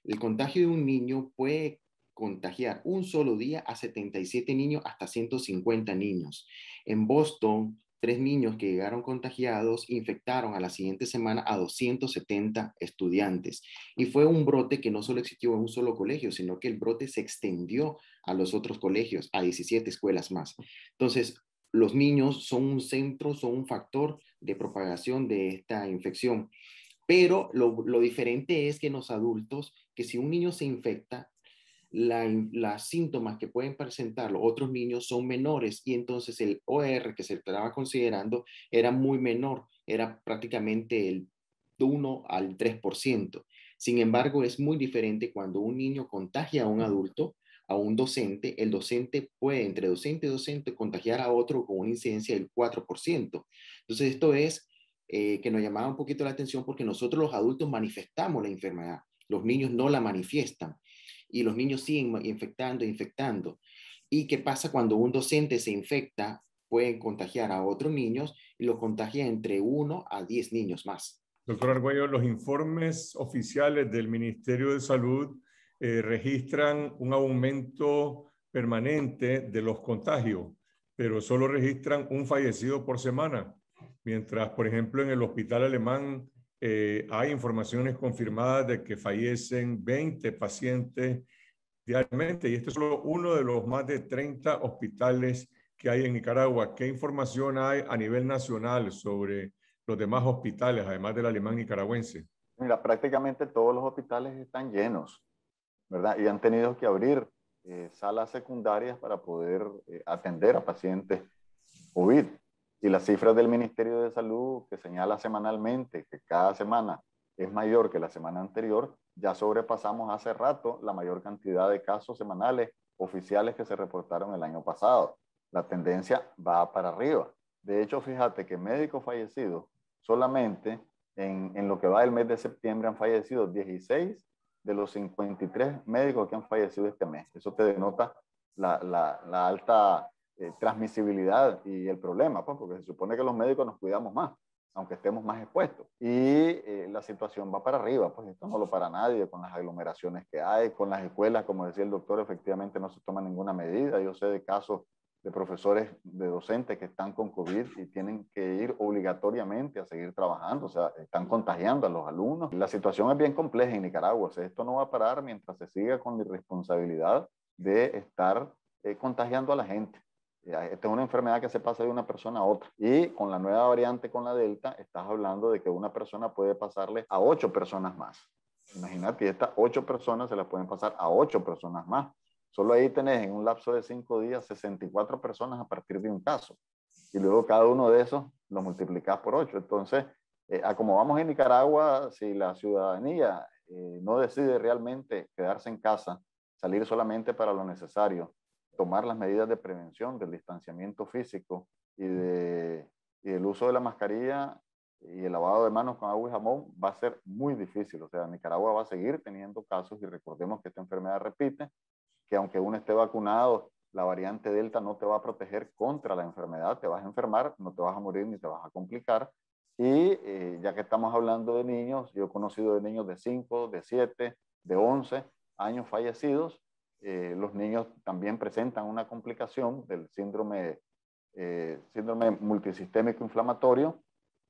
El contagio de un niño puede contagiar un solo día a setenta y siete niños, hasta ciento cincuenta niños. En Boston, tres niños que llegaron contagiados infectaron a la siguiente semana a doscientos setenta estudiantes. Y fue un brote que no solo existió en un solo colegio, sino que el brote se extendió a los otros colegios, a diecisiete escuelas más. Entonces, los niños son un centro, son un factor de propagación de esta infección. Pero lo, lo diferente es que en los adultos, que si un niño se infecta, los síntomas que pueden presentar los otros niños son menores y entonces el O R que se estaba considerando era muy menor, era prácticamente el uno al tres por ciento. Sin embargo, es muy diferente cuando un niño contagia a un adulto, a un docente, el docente puede, entre docente y docente, contagiar a otro con una incidencia del cuatro por ciento. Entonces, esto es Eh, que nos llamaba un poquito la atención porque nosotros los adultos manifestamos la enfermedad, los niños no la manifiestan y los niños siguen infectando, infectando. ¿Y qué pasa cuando un docente se infecta? Pueden contagiar a otros niños y los contagia entre uno a diez niños más. Doctor Argüello, los informes oficiales del Ministerio de Salud eh, registran un aumento permanente de los contagios. pero solo registran un fallecido por semana. Mientras, por ejemplo, en el Hospital Alemán eh, hay informaciones confirmadas de que fallecen veinte pacientes diariamente. Y este es solo uno de los más de treinta hospitales que hay en Nicaragua. ¿Qué información hay a nivel nacional sobre los demás hospitales, además del Alemán nicaragüense? Mira, prácticamente todos los hospitales están llenos, ¿verdad? Y han tenido que abrir eh, salas secundarias para poder eh, atender a pacientes COVID. Y las cifras del Ministerio de Salud, que señala semanalmente que cada semana es mayor que la semana anterior, ya sobrepasamos hace rato la mayor cantidad de casos semanales oficiales que se reportaron el año pasado. La tendencia va para arriba. De hecho, fíjate que médicos fallecidos, solamente en, en lo que va del mes de septiembre han fallecido dieciséis de los cincuenta y tres médicos que han fallecido este mes. Eso te denota la, la, la alta eh, transmisibilidad y el problema, pues, porque se supone que los médicos nos cuidamos más, aunque estemos más expuestos. Y eh, la situación va para arriba, pues esto no lo para nadie, con las aglomeraciones que hay, con las escuelas, como decía el doctor, efectivamente no se toma ninguna medida. Yo sé de casos de profesores, de docentes que están con COVID y tienen que ir obligatoriamente a seguir trabajando, o sea, están contagiando a los alumnos. La situación es bien compleja en Nicaragua, o sea, esto no va a parar mientras se siga con la irresponsabilidad de estar eh, contagiando a la gente. Esta es una enfermedad que se pasa de una persona a otra. Y con la nueva variante, con la Delta, estás hablando de que una persona puede pasarle a ocho personas más. Imagínate, estas ocho personas se las pueden pasar a ocho personas más. Solo ahí tenés en un lapso de cinco días sesenta y cuatro personas a partir de un caso. Y luego cada uno de esos lo multiplicás por ocho. Entonces, eh, a como vamos en Nicaragua, si la ciudadanía eh, no decide realmente quedarse en casa, salir solamente para lo necesario, tomar las medidas de prevención, del distanciamiento físico y, de, y el uso de la mascarilla y el lavado de manos con agua y jabón, va a ser muy difícil. O sea, Nicaragua va a seguir teniendo casos y recordemos que esta enfermedad repite, que aunque uno esté vacunado, la variante Delta no te va a proteger contra la enfermedad, te vas a enfermar, no te vas a morir ni te vas a complicar. Y eh, ya que estamos hablando de niños, yo he conocido de niños de cinco, de siete, de once años fallecidos. Eh, los niños también presentan una complicación del síndrome, eh, síndrome multisistémico inflamatorio,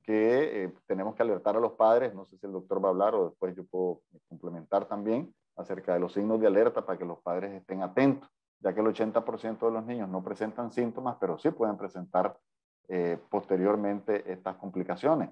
que eh, tenemos que alertar a los padres. No sé si el doctor va a hablar o después yo puedo complementar también acerca de los signos de alerta para que los padres estén atentos, ya que el ochenta por ciento de los niños no presentan síntomas, pero sí pueden presentar eh, posteriormente estas complicaciones.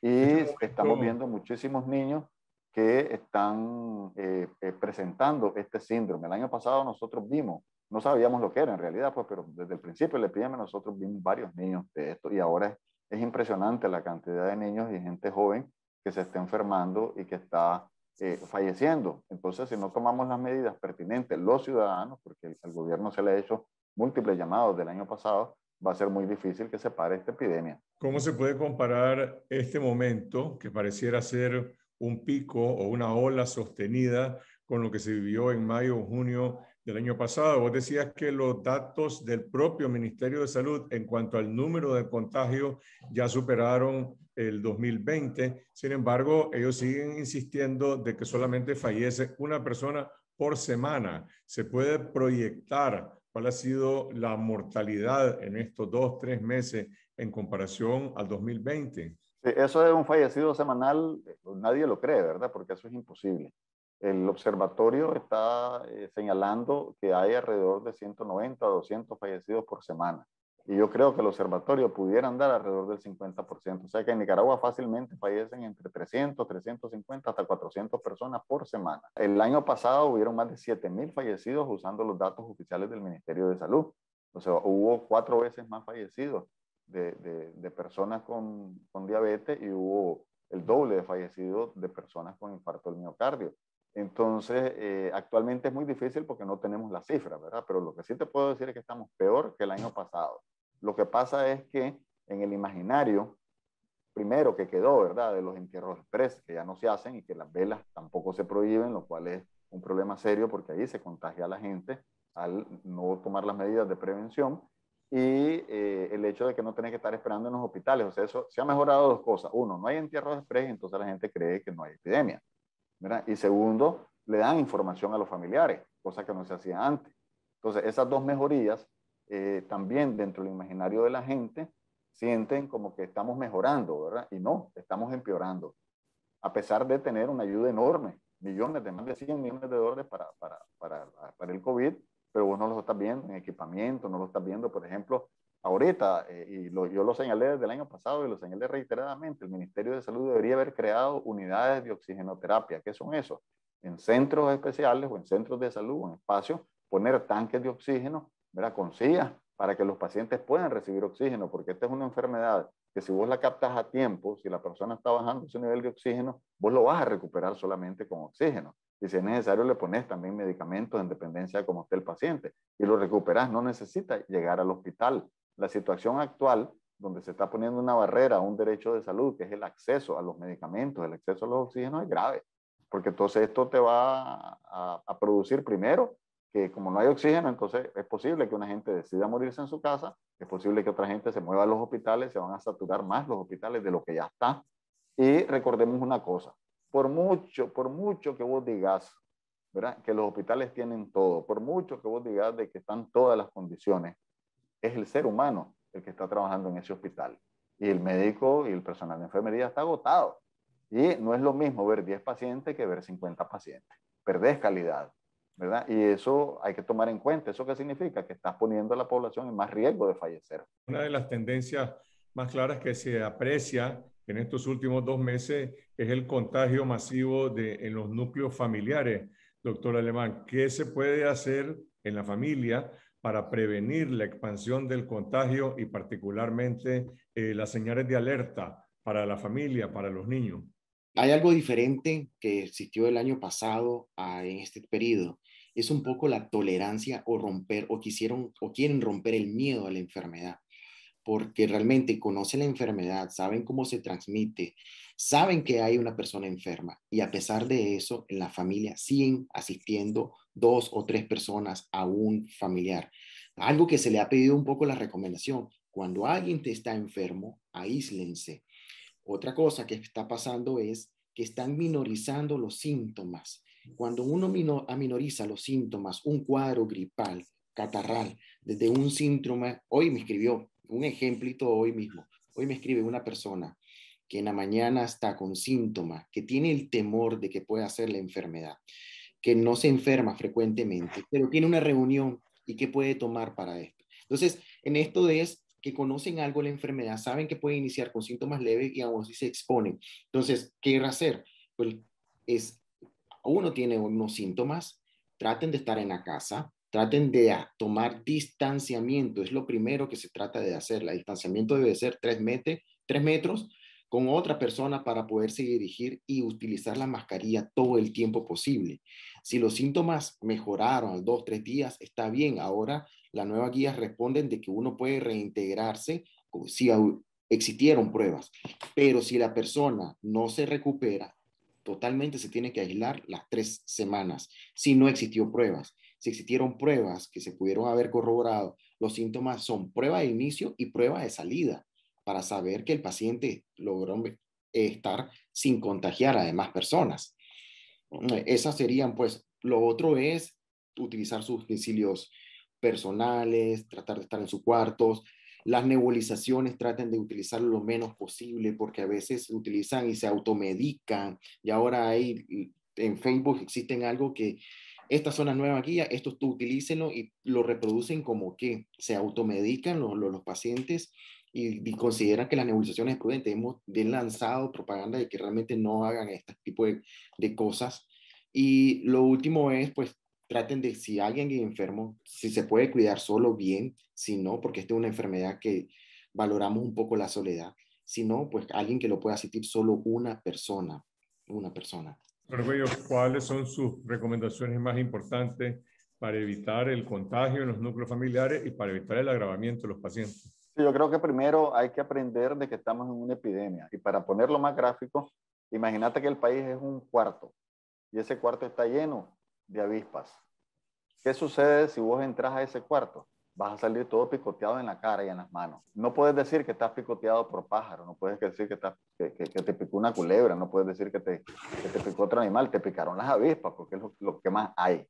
Y estamos viendo muchísimos niños que están eh, eh, presentando este síndrome. El año pasado nosotros vimos, no sabíamos lo que era en realidad, pues, pero desde el principio del epidemia nosotros vimos varios niños de esto y ahora es, es impresionante la cantidad de niños y gente joven que se está enfermando y que está eh, falleciendo. Entonces, si no tomamos las medidas pertinentes, los ciudadanos, porque el, el gobierno se le ha hecho múltiples llamados del año pasado, va a ser muy difícil que se pare esta epidemia. ¿Cómo se puede comparar este momento que pareciera ser un pico o una ola sostenida con lo que se vivió en mayo o junio del año pasado? Vos decías que los datos del propio Ministerio de Salud en cuanto al número de contagios ya superaron el dos mil veinte. Sin embargo, ellos siguen insistiendo de que solamente fallece una persona por semana. ¿Se puede proyectar cuál ha sido la mortalidad en estos dos, tres meses en comparación al dos mil veinte? Eso es un fallecido semanal, nadie lo cree, ¿verdad? Porque eso es imposible. El observatorio está eh, señalando que hay alrededor de ciento noventa a doscientos fallecidos por semana. Y yo creo que el observatorio pudiera andar alrededor del cincuenta por ciento. O sea que en Nicaragua fácilmente fallecen entre trescientas, trescientas cincuenta hasta cuatrocientas personas por semana. El año pasado hubieron más de siete mil fallecidos usando los datos oficiales del Ministerio de Salud. O sea, hubo cuatro veces más fallecidos De, de, de personas con, con diabetes y hubo el doble de fallecidos de personas con infarto del miocardio. Entonces, eh, actualmente es muy difícil porque no tenemos las cifras, ¿verdad? Pero lo que sí te puedo decir es que estamos peor que el año pasado. Lo que pasa es que en el imaginario, primero que quedó, ¿verdad? De los entierros express, que ya no se hacen y que las velas tampoco se prohíben, lo cual es un problema serio porque ahí se contagia a la gente al no tomar las medidas de prevención. Y eh, el hecho de que no tenés que estar esperando en los hospitales. O sea, eso se ha mejorado dos cosas. Uno, no hay entierros express, entonces la gente cree que no hay epidemia, ¿verdad? Y segundo, le dan información a los familiares, cosa que no se hacía antes. Entonces, esas dos mejorías eh, también dentro del imaginario de la gente, sienten como que estamos mejorando, ¿verdad? Y no, estamos empeorando. A pesar de tener una ayuda enorme, millones de más de cien millones de dólares para, para, para, para el COVID, pero vos no los estás viendo en equipamiento, no lo estás viendo, por ejemplo, ahorita, eh, y lo, yo lo señalé desde el año pasado y lo señalé reiteradamente, el Ministerio de Salud debería haber creado unidades de oxigenoterapia. ¿Qué son eso? En centros especiales o en centros de salud o en espacios, poner tanques de oxígeno, ¿verdad? Con sillas, para que los pacientes puedan recibir oxígeno, porque esta es una enfermedad que si vos la captas a tiempo, si la persona está bajando su nivel de oxígeno, vos lo vas a recuperar solamente con oxígeno. Y si es necesario, le pones también medicamentos en dependencia de cómo esté el paciente. Y lo recuperas, no necesita llegar al hospital. La situación actual, donde se está poniendo una barrera a un derecho de salud, que es el acceso a los medicamentos, el acceso a los oxígenos, es grave. Porque entonces esto te va a, a producir primero, que como no hay oxígeno, entonces es posible que una gente decida morirse en su casa, es posible que otra gente se mueva a los hospitales, se van a saturar más los hospitales de lo que ya está. Y recordemos una cosa, por mucho, por mucho que vos digas, ¿verdad?, que los hospitales tienen todo, por mucho que vos digas de que están todas las condiciones, es el ser humano el que está trabajando en ese hospital. Y el médico y el personal de enfermería está agotado. Y no es lo mismo ver diez pacientes que ver cincuenta pacientes. Perdés calidad, ¿verdad? Y eso hay que tomar en cuenta. ¿Eso qué significa? Que estás poniendo a la población en más riesgo de fallecer. Una de las tendencias más claras que se aprecia en estos últimos dos meses es el contagio masivo de, en los núcleos familiares. Doctor Alemán, ¿qué se puede hacer en la familia para prevenir la expansión del contagio y particularmente eh, las señales de alerta para la familia, para los niños? Hay algo diferente que existió el año pasado a, en este periodo. Es un poco la tolerancia o romper, o quisieron, o quieren romper el miedo a la enfermedad. Porque realmente conocen la enfermedad, saben cómo se transmite, saben que hay una persona enferma. Y a pesar de eso, en la familia siguen asistiendo dos o tres personas a un familiar. Algo que se le ha pedido un poco la recomendación. Cuando alguien te está enfermo, aíslense. Otra cosa que está pasando es que están minorizando los síntomas. Cuando uno minoriza los síntomas, un cuadro gripal, catarral, desde un síntoma, hoy me escribió un ejemplito hoy mismo, hoy me escribe una persona que en la mañana está con síntomas, que tiene el temor de que pueda ser la enfermedad, que no se enferma frecuentemente, pero tiene una reunión y que puede tomar para esto. Entonces, en esto es que conocen algo de la enfermedad, saben que puede iniciar con síntomas leves y aún así se exponen. Entonces, ¿qué hacer? Pues es, uno tiene unos síntomas, traten de estar en la casa, traten de tomar distanciamiento, es lo primero que se trata de hacer. El distanciamiento debe ser tres metros, tres metros con otra persona para poderse dirigir y utilizar la mascarilla todo el tiempo posible. Si los síntomas mejoraron al dos, tres días, está bien. Ahora las nuevas guías responden de que uno puede reintegrarse si existieron pruebas. Pero si la persona no se recupera, totalmente se tiene que aislar las tres semanas si no existió pruebas. Si existieron pruebas que se pudieron haber corroborado, los síntomas son prueba de inicio y prueba de salida para saber que el paciente logró estar sin contagiar a demás personas. Esas serían, pues, lo otro es utilizar sus utensilios personales, tratar de estar en sus cuartos. Las nebulizaciones traten de utilizarlo lo menos posible porque a veces se utilizan y se automedican. Y ahora hay, en Facebook existen algo que estas son las nuevas guías, estos tú utilícenlo y lo reproducen como que se automedican los, los, los pacientes y, y consideran que las nebulizaciones prudentes. Hemos lanzado propaganda de que realmente no hagan este tipo de, de cosas. Y lo último es, pues, traten de, si alguien es enfermo, si se puede cuidar solo, bien, si no, porque esta es una enfermedad que valoramos un poco la soledad, si no, pues alguien que lo pueda asistir solo una persona, una persona. Argüello, ¿cuáles son sus recomendaciones más importantes para evitar el contagio en los núcleos familiares y para evitar el agravamiento de los pacientes? Yo creo que primero hay que aprender de que estamos en una epidemia y para ponerlo más gráfico, imagínate que el país es un cuarto y ese cuarto está lleno de avispas. ¿Qué sucede si vos entras a ese cuarto? Vas a salir todo picoteado en la cara y en las manos. No puedes decir que estás picoteado por pájaro, no puedes decir que, estás, que, que, que te picó una culebra, no puedes decir que te, que te picó otro animal, te picaron las avispas porque es lo, lo que más hay.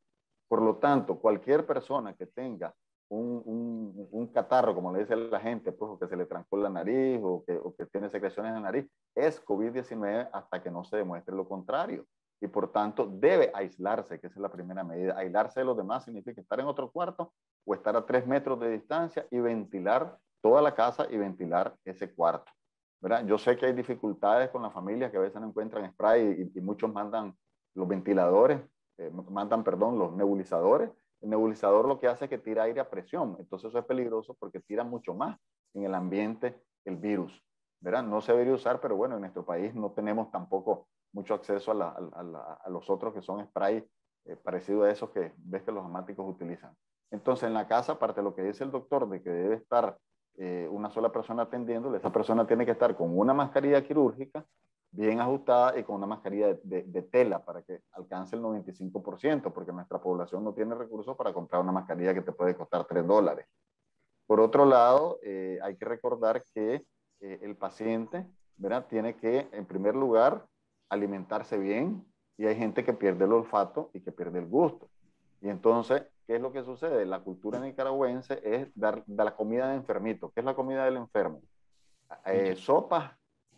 Por lo tanto, cualquier persona que tenga un, un, un catarro, como le dice la gente, pues, o que se le trancó la nariz, o que, o que tiene secreciones en la nariz, es COVID diecinueve hasta que no se demuestre lo contrario. Y por tanto debe aislarse, que esa es la primera medida. Aislarse de los demás significa estar en otro cuarto o estar a tres metros de distancia y ventilar toda la casa y ventilar ese cuarto, ¿verdad? Yo sé que hay dificultades con las familias que a veces no encuentran spray y, y muchos mandan los ventiladores, eh, mandan, perdón, los nebulizadores. El nebulizador lo que hace es que tira aire a presión, entonces eso es peligroso porque tira mucho más en el ambiente el virus, ¿verdad? No se debería usar, pero bueno, en nuestro país no tenemos tampoco mucho acceso a, la, a, la, a los otros que son spray eh, parecido a esos que ves que los asmáticos utilizan. Entonces en la casa, aparte de lo que dice el doctor de que debe estar eh, una sola persona atendiéndole, esa persona tiene que estar con una mascarilla quirúrgica bien ajustada y con una mascarilla de, de, de tela para que alcance el noventa y cinco por ciento, porque nuestra población no tiene recursos para comprar una mascarilla que te puede costar tres dólares. Por otro lado, eh, hay que recordar que eh, el paciente, ¿verdad?, tiene que, en primer lugar, alimentarse bien, y hay gente que pierde el olfato y que pierde el gusto. Y entonces, ¿qué es lo que sucede? La cultura nicaragüense es dar, dar la comida de enfermito. ¿Qué es la comida del enfermo? Eh, sopas,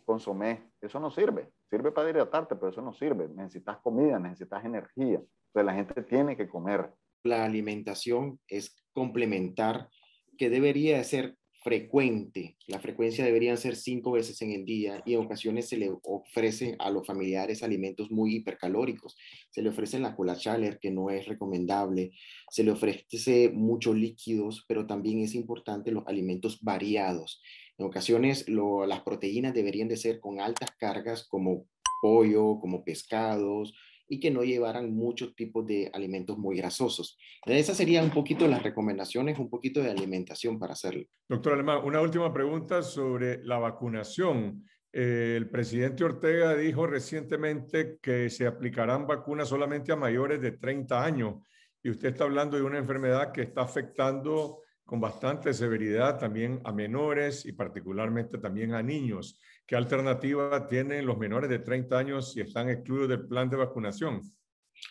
consomé, eso no sirve. Sirve para hidratarte, pero eso no sirve. Necesitas comida, necesitas energía. Entonces la gente tiene que comer. La alimentación es complementar, que debería ser frecuente. La frecuencia deberían ser cinco veces en el día, y en ocasiones se le ofrecen a los familiares alimentos muy hipercalóricos. Se le ofrecen la cola chaler, que no es recomendable. Se le ofrece muchos líquidos, pero también es importante los alimentos variados. En ocasiones lo, las proteínas deberían de ser con altas cargas, como pollo, como pescados, y que no llevaran muchos tipos de alimentos muy grasosos. Esas serían un poquito las recomendaciones, un poquito de alimentación para hacerlo. Doctor Alemán, una última pregunta sobre la vacunación. Eh, el presidente Ortega dijo recientemente que se aplicarán vacunas solamente a mayores de treinta años, y usted está hablando de una enfermedad que está afectando con bastante severidad también a menores y particularmente también a niños. ¿Qué alternativa tienen los menores de treinta años si están excluidos del plan de vacunación?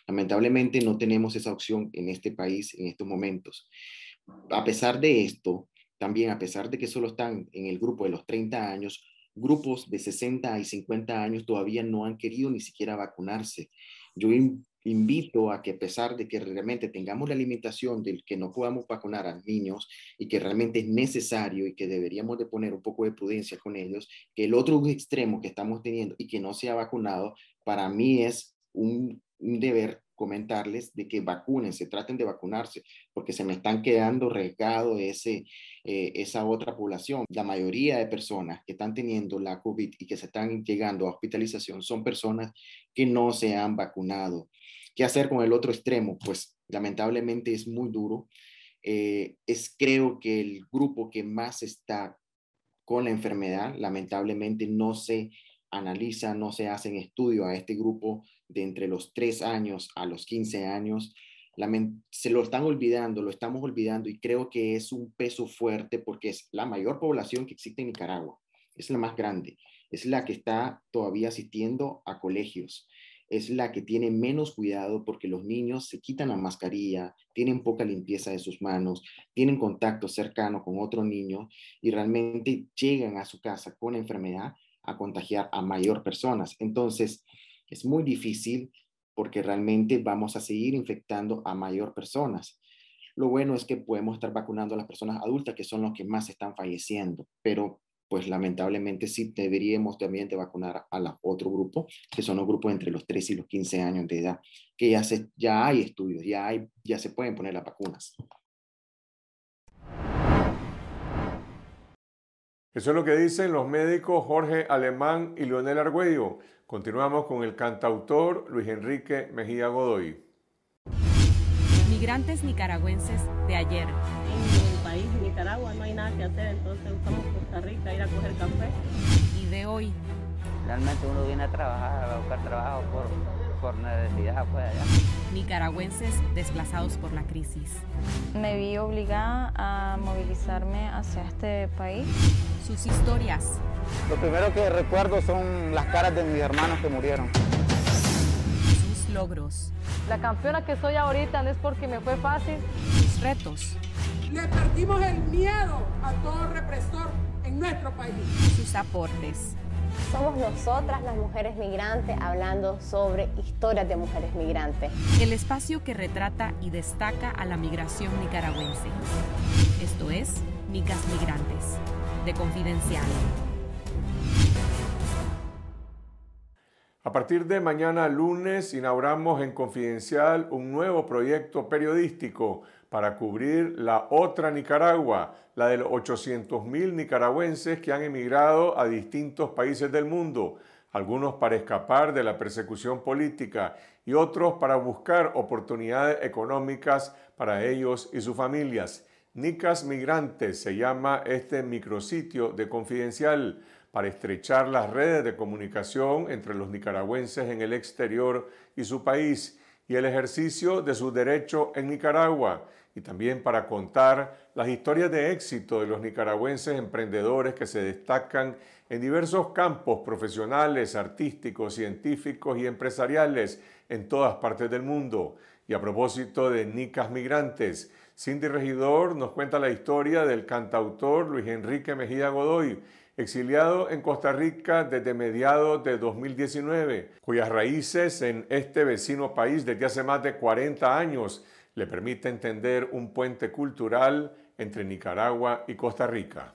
Lamentablemente no tenemos esa opción en este país en estos momentos. A pesar de esto, también a pesar de que solo están en el grupo de los treinta años, grupos de sesenta y cincuenta años todavía no han querido ni siquiera vacunarse. Yo invito a que, a pesar de que realmente tengamos la alimentación del que no podamos vacunar a niños y que realmente es necesario y que deberíamos de poner un poco de prudencia con ellos, que el otro extremo que estamos teniendo y que no se ha vacunado, para mí es un, un deber comentarles de que vacúnense, traten de vacunarse, porque se me están quedando regado ese, eh, esa otra población. La mayoría de personas que están teniendo la COVID y que se están llegando a hospitalización son personas que no se han vacunado. ¿Qué hacer con el otro extremo? Pues lamentablemente es muy duro. Eh, es creo que el grupo que más está con la enfermedad, lamentablemente no se analiza, no se hacen estudios a este grupo de entre los tres años a los quince años. Se lo están olvidando, lo estamos olvidando, y creo que es un peso fuerte porque es la mayor población que existe en Nicaragua, es la más grande, es la que está todavía asistiendo a colegios, es la que tiene menos cuidado porque los niños se quitan la mascarilla, tienen poca limpieza de sus manos, tienen contacto cercano con otro niño y realmente llegan a su casa con la enfermedad a contagiar a mayor personas. Entonces, es muy difícil porque realmente vamos a seguir infectando a mayor personas. Lo bueno es que podemos estar vacunando a las personas adultas, que son los que más están falleciendo, pero pues lamentablemente sí deberíamos también de vacunar al otro grupo, que son los grupos entre los tres y los quince años de edad, que ya, se, ya hay estudios, ya, hay, ya se pueden poner las vacunas. Eso es lo que dicen los médicos Jorge Alemán y Leonel Argüello. Continuamos con el cantautor Luis Enrique Mejía Godoy. Migrantes nicaragüenses de ayer. En el país de Nicaragua no hay nada que hacer, entonces buscamos Costa Rica, ir a coger café. Y de hoy. Realmente uno viene a trabajar, a buscar trabajo por, por necesidad, pues allá. Nicaragüenses desplazados por la crisis. Me vi obligada a movilizarme hacia este país. Sus historias. Lo primero que recuerdo son las caras de mis hermanos que murieron. Sus logros. La campeona que soy ahorita no es porque me fue fácil. Sus retos. Le perdimos el miedo a todo represor en nuestro país. Sus aportes. Somos nosotras las mujeres migrantes hablando sobre historias de mujeres migrantes. El espacio que retrata y destaca a la migración nicaragüense. Esto es Nicas Migrantes, de Confidencial. A partir de mañana lunes inauguramos en Confidencial un nuevo proyecto periodístico para cubrir la otra Nicaragua, la de los ochocientos mil nicaragüenses que han emigrado a distintos países del mundo, algunos para escapar de la persecución política y otros para buscar oportunidades económicas para ellos y sus familias. Nicas Migrantes se llama este micrositio de Confidencial, para estrechar las redes de comunicación entre los nicaragüenses en el exterior y su país y el ejercicio de sus derechos en Nicaragua, y también para contar las historias de éxito de los nicaragüenses emprendedores que se destacan en diversos campos profesionales, artísticos, científicos y empresariales en todas partes del mundo. Y a propósito de Nicas Migrantes, Cindy Regidor nos cuenta la historia del cantautor Luis Enrique Mejía Godoy, exiliado en Costa Rica desde mediados de dos mil diecinueve, cuyas raíces en este vecino país desde hace más de cuarenta años le permiten tender un puente cultural entre Nicaragua y Costa Rica.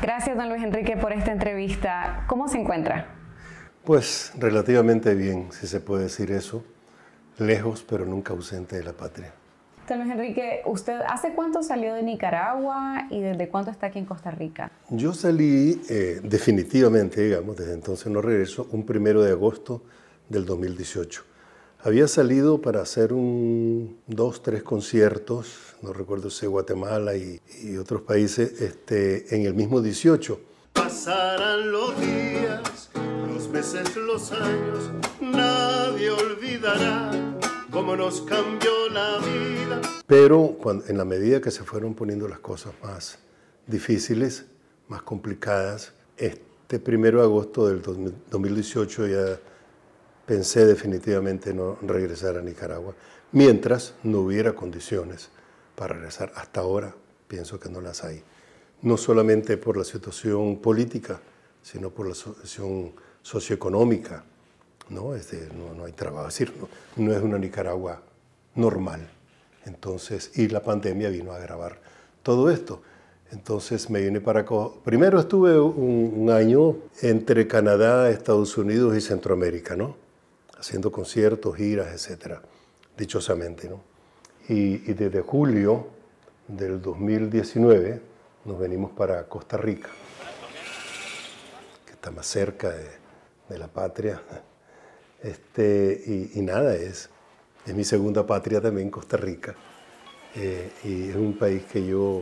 Gracias, don Luis Enrique, por esta entrevista. ¿Cómo se encuentra? Pues relativamente bien, si se puede decir eso, lejos pero nunca ausente de la patria. Don Luis Enrique, ¿usted hace cuánto salió de Nicaragua y desde cuánto está aquí en Costa Rica? Yo salí eh, definitivamente, digamos, desde entonces no regreso, un primero de agosto del dos mil dieciocho. Había salido para hacer un, dos, tres conciertos, no recuerdo si Guatemala y, y otros países, este, en el mismo dieciocho. Pasarán los días, los meses, los años, nadie olvidará cómo nos cambió la vida. Pero cuando, en la medida que se fueron poniendo las cosas más difíciles, más complicadas, este primero de agosto del dos mil dieciocho ya pensé definitivamente no regresar a Nicaragua, mientras no hubiera condiciones para regresar. Hasta ahora pienso que no las hay. No solamente por la situación política, sino por la situación socioeconómica. No, este, no, no hay trabajo, es decir, no, no es una Nicaragua normal. Entonces, y la pandemia vino a agravar todo esto. Entonces me vine para acá. Primero estuve un, un año entre Canadá, Estados Unidos y Centroamérica, ¿no? Haciendo conciertos, giras, etcétera, dichosamente, ¿no? Y, y desde julio del dos mil diecinueve nos venimos para Costa Rica, que está más cerca de, de la patria. Este, y, y nada, es, es mi segunda patria también, Costa Rica. Eh, y es un país que yo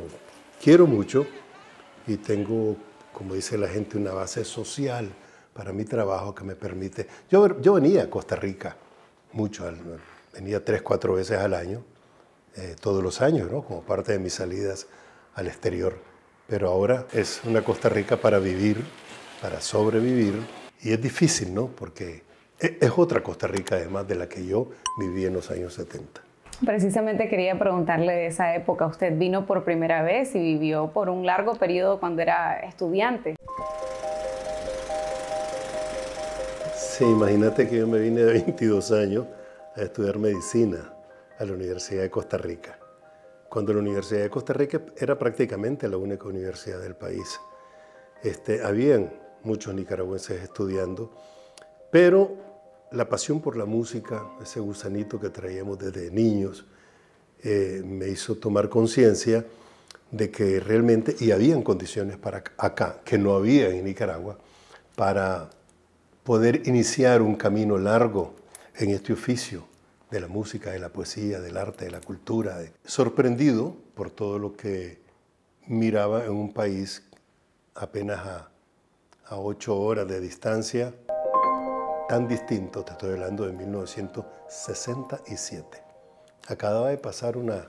quiero mucho y tengo, como dice la gente, una base social para mi trabajo que me permite. Yo, yo venía a Costa Rica mucho, venía tres, cuatro veces al año, eh, todos los años, ¿no? Como parte de mis salidas al exterior. Pero ahora es una Costa Rica para vivir, para sobrevivir. Y es difícil, ¿no? Porque es otra Costa Rica, además, de la que yo viví en los años setenta. Precisamente quería preguntarle de esa época. Usted vino por primera vez y vivió por un largo periodo cuando era estudiante. Sí, imagínate que yo me vine de veintidós años a estudiar medicina a la Universidad de Costa Rica, cuando la Universidad de Costa Rica era prácticamente la única universidad del país. Este, habían muchos nicaragüenses estudiando, pero la pasión por la música, ese gusanito que traíamos desde niños, eh, me hizo tomar conciencia de que realmente, y habían condiciones para acá, que no había en Nicaragua, para poder iniciar un camino largo en este oficio de la música, de la poesía, del arte, de la cultura. Sorprendido por todo lo que miraba en un país apenas a, a ocho horas de distancia, tan distinto, te estoy hablando de mil novecientos sesenta y siete. Acababa de pasar una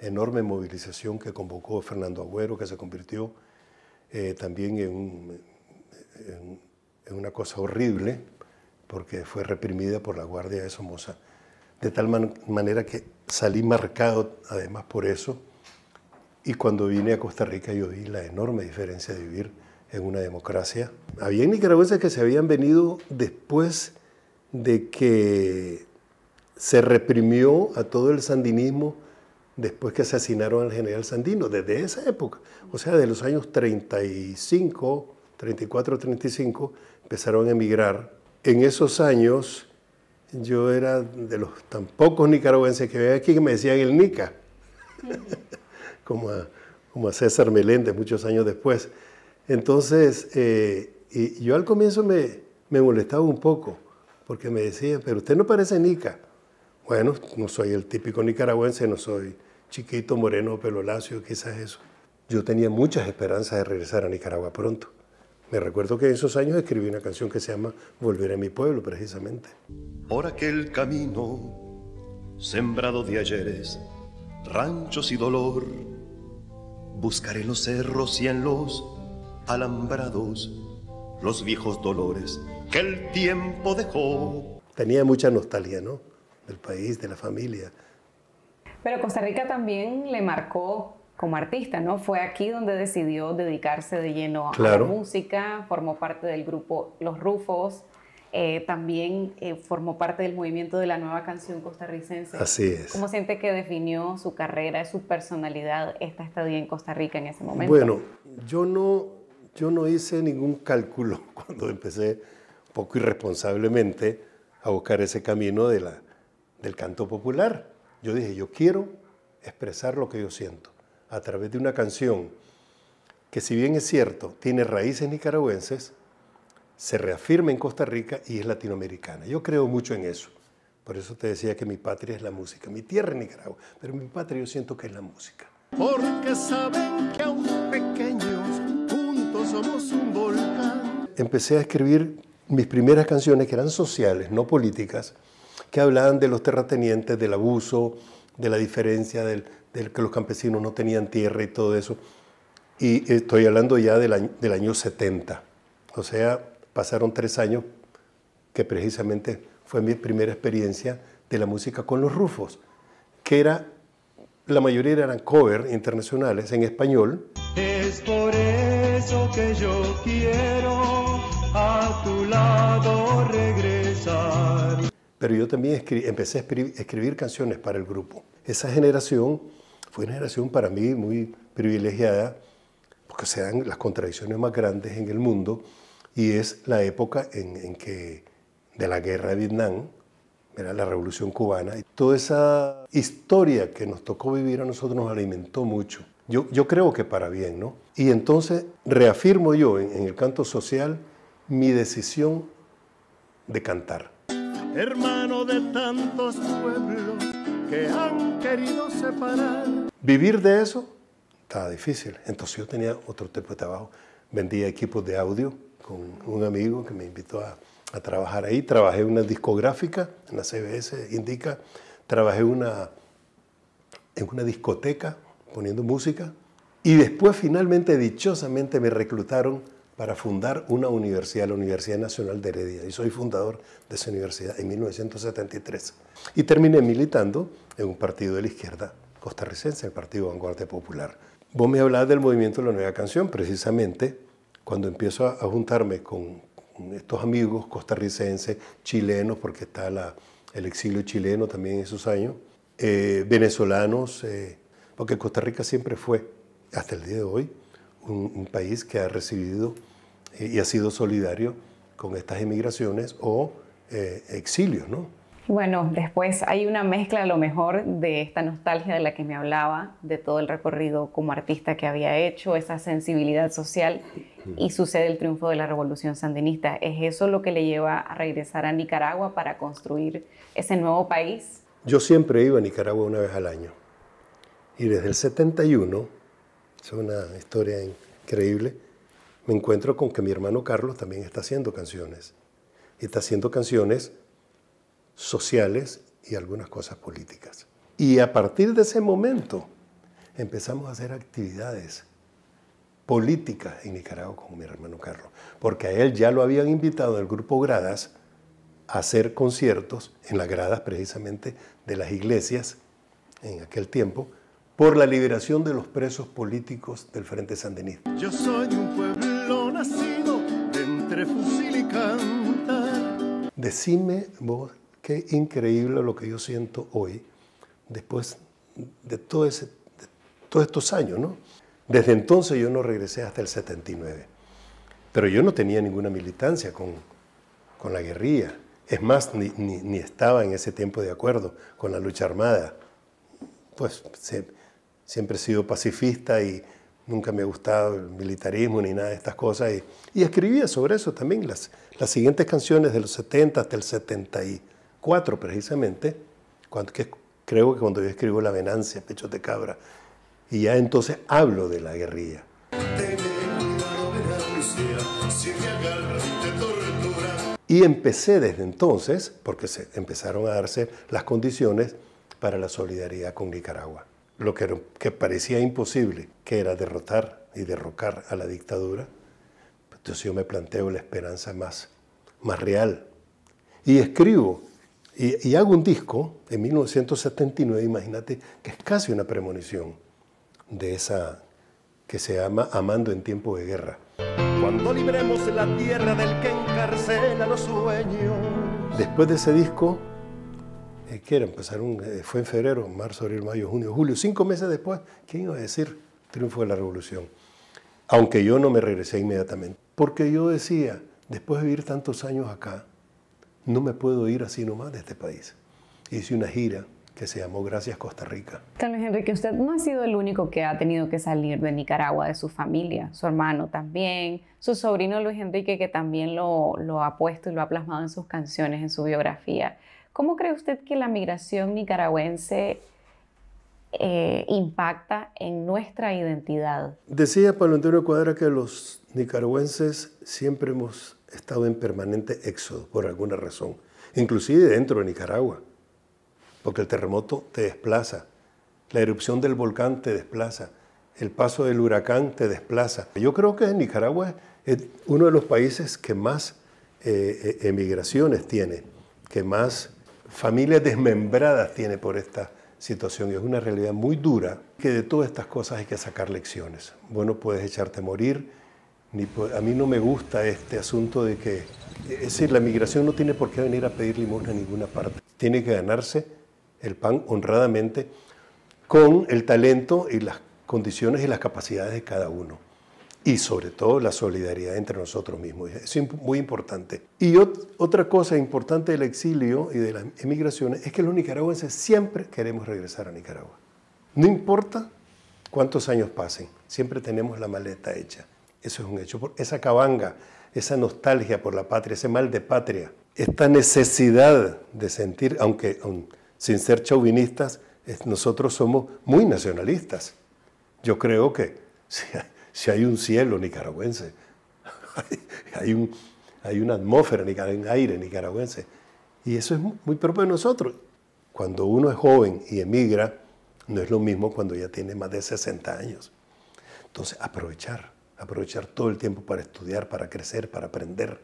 enorme movilización que convocó Fernando Agüero, que se convirtió eh, también en un, es una cosa horrible porque fue reprimida por la Guardia de Somoza, de tal man manera que salí marcado además por eso. Y cuando vine a Costa Rica yo vi la enorme diferencia de vivir en una democracia. Había nicaragüenses que se habían venido después de que se reprimió a todo el sandinismo, después que asesinaron al general Sandino, desde esa época. O sea, de los años treinta y cinco, treinta y cuatro, treinta y cinco, empezaron a emigrar. En esos años yo era de los tan pocos nicaragüenses que veía aquí que me decían el Nica. Como a, como a César Meléndez muchos años después. Entonces, eh, y yo al comienzo me, me molestaba un poco, porque me decía, pero usted no parece nica. Bueno, no soy el típico nicaragüense, no soy chiquito, moreno, pelo lacio, quizás eso. Yo tenía muchas esperanzas de regresar a Nicaragua pronto. Me recuerdo que en esos años escribí una canción que se llama Volver a mi pueblo, precisamente. Por aquel camino sembrado de ayeres, ranchos y dolor, buscaré en los cerros y en los alambrados los viejos dolores que el tiempo dejó. Tenía mucha nostalgia, ¿no? Del país, de la familia. Pero Costa Rica también le marcó como artista, ¿no? Fue aquí donde decidió dedicarse de lleno, claro, a la música, formó parte del grupo Los Rufos, eh, también eh, formó parte del movimiento de la nueva canción costarricense. Así es. ¿Cómo siente que definió su carrera, su personalidad, esta estadía en Costa Rica en ese momento? Bueno, yo no, yo no hice ningún cálculo cuando empecé, un poco irresponsablemente, a buscar ese camino de la... del canto popular. Yo dije, yo quiero expresar lo que yo siento a través de una canción que, si bien es cierto, tiene raíces nicaragüenses, se reafirma en Costa Rica y es latinoamericana. Yo creo mucho en eso. Por eso te decía que mi patria es la música. Mi tierra es Nicaragua, pero mi patria yo siento que es la música. Porque saben que aún pequeños juntos somos un volcán. Empecé a escribir mis primeras canciones, que eran sociales, no políticas, que hablaban de los terratenientes, del abuso, de la diferencia, del, del que los campesinos no tenían tierra y todo eso. Y estoy hablando ya del año, del año setenta. O sea, pasaron tres años que precisamente fue mi primera experiencia de la música con Los Rufos, que era, la mayoría eran covers internacionales en español. Es por eso que yo quiero a tu lado regresar. Pero yo también escri empecé a escri escribir canciones para el grupo. Esa generación fue una generación para mí muy privilegiada, porque se dan las contradicciones más grandes en el mundo, y es la época en, en que, de la guerra de Vietnam, era la revolución cubana, y toda esa historia que nos tocó vivir a nosotros nos alimentó mucho. Yo, yo creo que para bien, ¿no? Y entonces reafirmo yo en, en el canto social mi decisión de cantar. Hermano de tantos pueblos que han querido separar. Vivir de eso estaba difícil. Entonces yo tenía otro tipo de trabajo. Vendía equipos de audio con un amigo que me invitó a, a trabajar ahí. Trabajé en una discográfica, en la C B S, Indica. Trabajé una, en una discoteca poniendo música. Y después finalmente, dichosamente, me reclutaron para fundar una universidad, la Universidad Nacional de Heredia, y soy fundador de esa universidad en mil novecientos setenta y tres. Y terminé militando en un partido de la izquierda costarricense, el Partido Vanguardia Popular. Vos me hablabas del movimiento de la nueva canción, precisamente cuando empiezo a juntarme con estos amigos costarricenses, chilenos, porque está la, el exilio chileno también en esos años, eh, venezolanos, eh, porque Costa Rica siempre fue, hasta el día de hoy, Un, un país que ha recibido eh, y ha sido solidario con estas emigraciones o eh, exilios, ¿no? Bueno, después hay una mezcla a lo mejor de esta nostalgia de la que me hablaba, de todo el recorrido como artista que había hecho, esa sensibilidad social, y sucede el triunfo de la revolución sandinista. ¿Es eso lo que le lleva a regresar a Nicaragua para construir ese nuevo país? Yo siempre iba a Nicaragua una vez al año, y desde el setenta y uno... es una historia increíble. Me encuentro con que mi hermano Carlos también está haciendo canciones. Está haciendo canciones sociales y algunas cosas políticas. Y a partir de ese momento empezamos a hacer actividades política en Nicaragua con mi hermano Carlos, porque a él ya lo habían invitado del grupo Gradas a hacer conciertos en las gradas precisamente de las iglesias en aquel tiempo por la liberación de los presos políticos del Frente Sandinista. Yo soy un pueblo nacido de entre fusil y cantar. Decime vos qué increíble lo que yo siento hoy después de, todo ese, de todos estos años, ¿no? Desde entonces yo no regresé hasta el setenta y nueve, pero yo no tenía ninguna militancia con, con la guerrilla. Es más, ni, ni, ni estaba en ese tiempo de acuerdo con la lucha armada. Pues se, siempre he sido pacifista y nunca me ha gustado el militarismo ni nada de estas cosas. Y, y escribía sobre eso también. Las, las siguientes canciones de los setenta hasta el setenta y cuatro precisamente, cuando, que creo que cuando yo escribo La Venancia, Pechos de Cabra, y ya entonces hablo de la guerrilla. Y empecé desde entonces, porque se empezaron a darse las condiciones para la solidaridad con Nicaragua. Lo que, que parecía imposible, que era derrotar y derrocar a la dictadura, entonces yo me planteo la esperanza más, más real. Y escribo, y, y hago un disco en mil novecientos setenta y nueve, imagínate, que es casi una premonición de esa que se llama Amando en tiempo de guerra. Cuando libremos la tierra del que encarcela los sueños. Después de ese disco, eh, que era empezar un, eh, fue en febrero, marzo, abril, mayo, junio, julio, cinco meses después, ¿qué iba a decir? Triunfo de la revolución. Aunque yo no me regresé inmediatamente, porque yo decía, después de vivir tantos años acá, no me puedo ir así nomás de este país. Hice una gira que se llamó Gracias Costa Rica. Carlos Enrique, usted no ha sido el único que ha tenido que salir de Nicaragua, de su familia, su hermano también, su sobrino Luis Enrique, que también lo, lo ha puesto y lo ha plasmado en sus canciones, en su biografía. ¿Cómo cree usted que la migración nicaragüense eh, impacta en nuestra identidad? Decía Pablo Antonio Cuadra que los nicaragüenses siempre hemos estado en permanente éxodo por alguna razón, inclusive dentro de Nicaragua. Porque el terremoto te desplaza, la erupción del volcán te desplaza, el paso del huracán te desplaza. Yo creo que Nicaragua es uno de los países que más eh, emigraciones tiene, que más familias desmembradas tiene por esta situación. Y es una realidad muy dura, que de todas estas cosas hay que sacar lecciones. Vos no puedes echarte a morir, ni a mí no me gusta este asunto de que... Es decir, la migración no tiene por qué venir a pedir limosna a ninguna parte. Tiene que ganarse el pan honradamente, con el talento y las condiciones y las capacidades de cada uno. Y sobre todo la solidaridad entre nosotros mismos. Eso es muy importante. Y ot- otra cosa importante del exilio y de las emigraciones es que los nicaragüenses siempre queremos regresar a Nicaragua. No importa cuántos años pasen, siempre tenemos la maleta hecha. Eso es un hecho. Por esa cabanga, esa nostalgia por la patria, ese mal de patria, esta necesidad de sentir, aunque... aunque sin ser chauvinistas, nosotros somos muy nacionalistas. Yo creo que si hay un cielo nicaragüense, hay, un, hay una atmósfera, hay un aire nicaragüense. Y eso es muy propio de nosotros. Cuando uno es joven y emigra, no es lo mismo cuando ya tiene más de sesenta años. Entonces, aprovechar, aprovechar todo el tiempo para estudiar, para crecer, para aprender,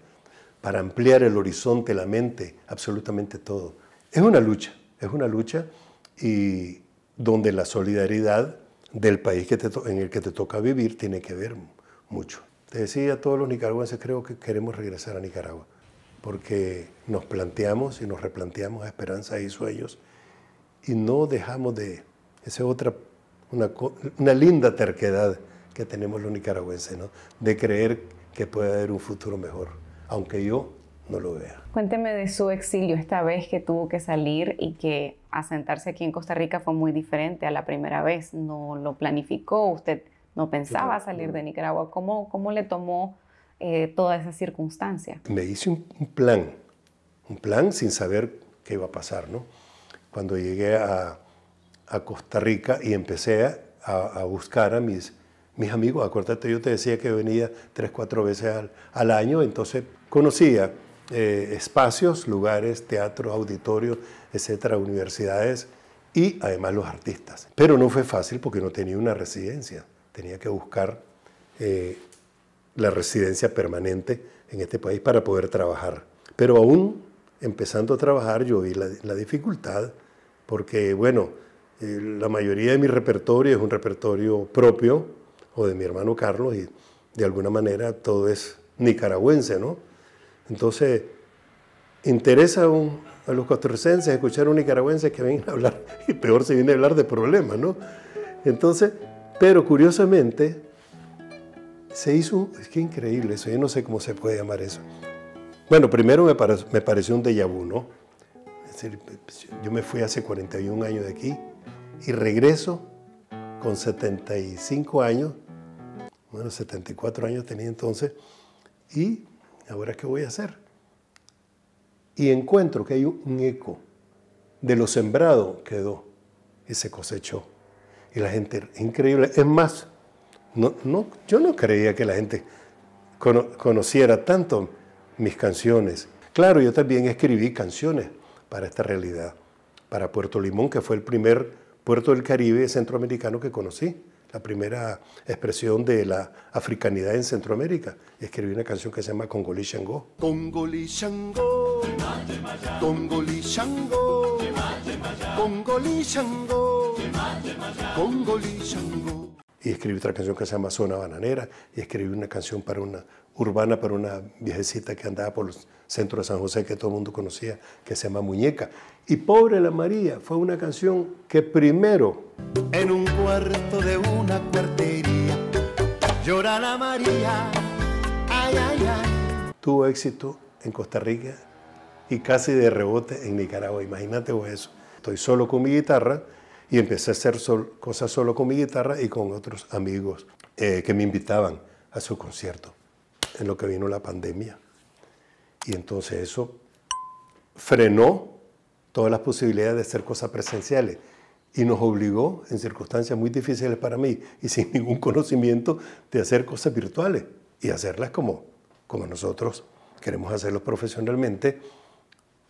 para ampliar el horizonte, la mente, absolutamente todo. Es una lucha. Es una lucha y donde la solidaridad del país que te en el que te toca vivir tiene que ver mucho. Te decía a todos los nicaragüenses, creo que queremos regresar a Nicaragua porque nos planteamos y nos replanteamos esperanzas y sueños y no dejamos de... Esa es otra, una, una linda terquedad que tenemos los nicaragüenses, ¿no? De creer que puede haber un futuro mejor, aunque yo... no lo vea. Cuénteme de su exilio esta vez que tuvo que salir y que asentarse aquí en Costa Rica fue muy diferente a la primera vez. No lo planificó, usted no pensaba salir de Nicaragua. ¿Cómo, cómo le tomó eh, toda esa circunstancia? Me hice un, un plan, un plan sin saber qué iba a pasar, ¿no? Cuando llegué a, a Costa Rica y empecé a, a buscar a mis... mis amigos. Acuérdate, yo te decía que venía tres, cuatro veces al, al año, entonces conocía Eh, espacios, lugares, teatros, auditorios, etcétera, universidades y además los artistas. Pero no fue fácil porque no tenía una residencia. Tenía que buscar eh, la residencia permanente en este país para poder trabajar. Pero aún empezando a trabajar yo vi la, la dificultad porque, bueno, eh, la mayoría de mi repertorio es un repertorio propio o de mi hermano Carlos y de alguna manera todo es nicaragüense, ¿no? Entonces, interesa a, un, a los costarricenses escuchar a un nicaragüense que viene a hablar, y peor si viene a hablar de problemas, ¿no? Entonces, pero curiosamente, se hizo, es que increíble eso, yo no sé cómo se puede llamar eso. Bueno, primero me, pare, me pareció un déjà vu, ¿no? Es decir, yo me fui hace cuarenta y un años de aquí y regreso con setenta y cinco años, bueno, setenta y cuatro años tenía entonces, y ahora ¿qué voy a hacer? Y encuentro que hay un eco de lo sembrado quedó y se cosechó. Y la gente, increíble, es más, no, no, yo no creía que la gente cono, conociera tanto mis canciones. Claro, yo también escribí canciones para esta realidad, para Puerto Limón, que fue el primer puerto del Caribe centroamericano que conocí, la primera expresión de la africanidad en Centroamérica. Escribí una canción que se llama Congolí Xangó. Congolí Xangó, Congolí Xangó, Congolí Xangó, Congolí Xangó. Y escribí otra canción que se llama Zona Bananera, y escribí una canción para una, urbana para una viejecita que andaba por los centros de San José que todo el mundo conocía, que se llama Muñeca. Y Pobre la María fue una canción que primero... En un cuarto de una cuartería, llora la María, ay, ay, ay. Tuvo éxito en Costa Rica y casi de rebote en Nicaragua, imagínate vos eso. Estoy solo con mi guitarra y empecé a hacer sol, cosas solo con mi guitarra y con otros amigos eh, que me invitaban a su concierto, en lo que vino la pandemia. Y entonces eso frenó todas las posibilidades de hacer cosas presenciales y nos obligó, en circunstancias muy difíciles para mí y sin ningún conocimiento, de hacer cosas virtuales y hacerlas como, como nosotros queremos hacerlos profesionalmente,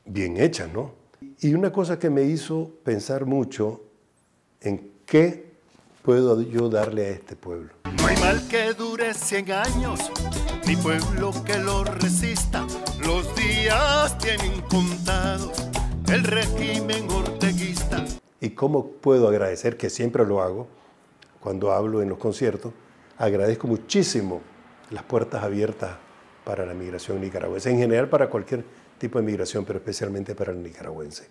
bien hechas, ¿no? Y una cosa que me hizo pensar mucho en qué puedo yo darle a este pueblo. No hay mal que dure cien años, ni pueblo que lo resista. Los días tienen contados el régimen orteguista. ¿Y cómo puedo agradecer, que siempre lo hago cuando hablo en los conciertos? Agradezco muchísimo las puertas abiertas para la migración nicaragüense, en general para cualquier tipo de migración, pero especialmente para el nicaragüense.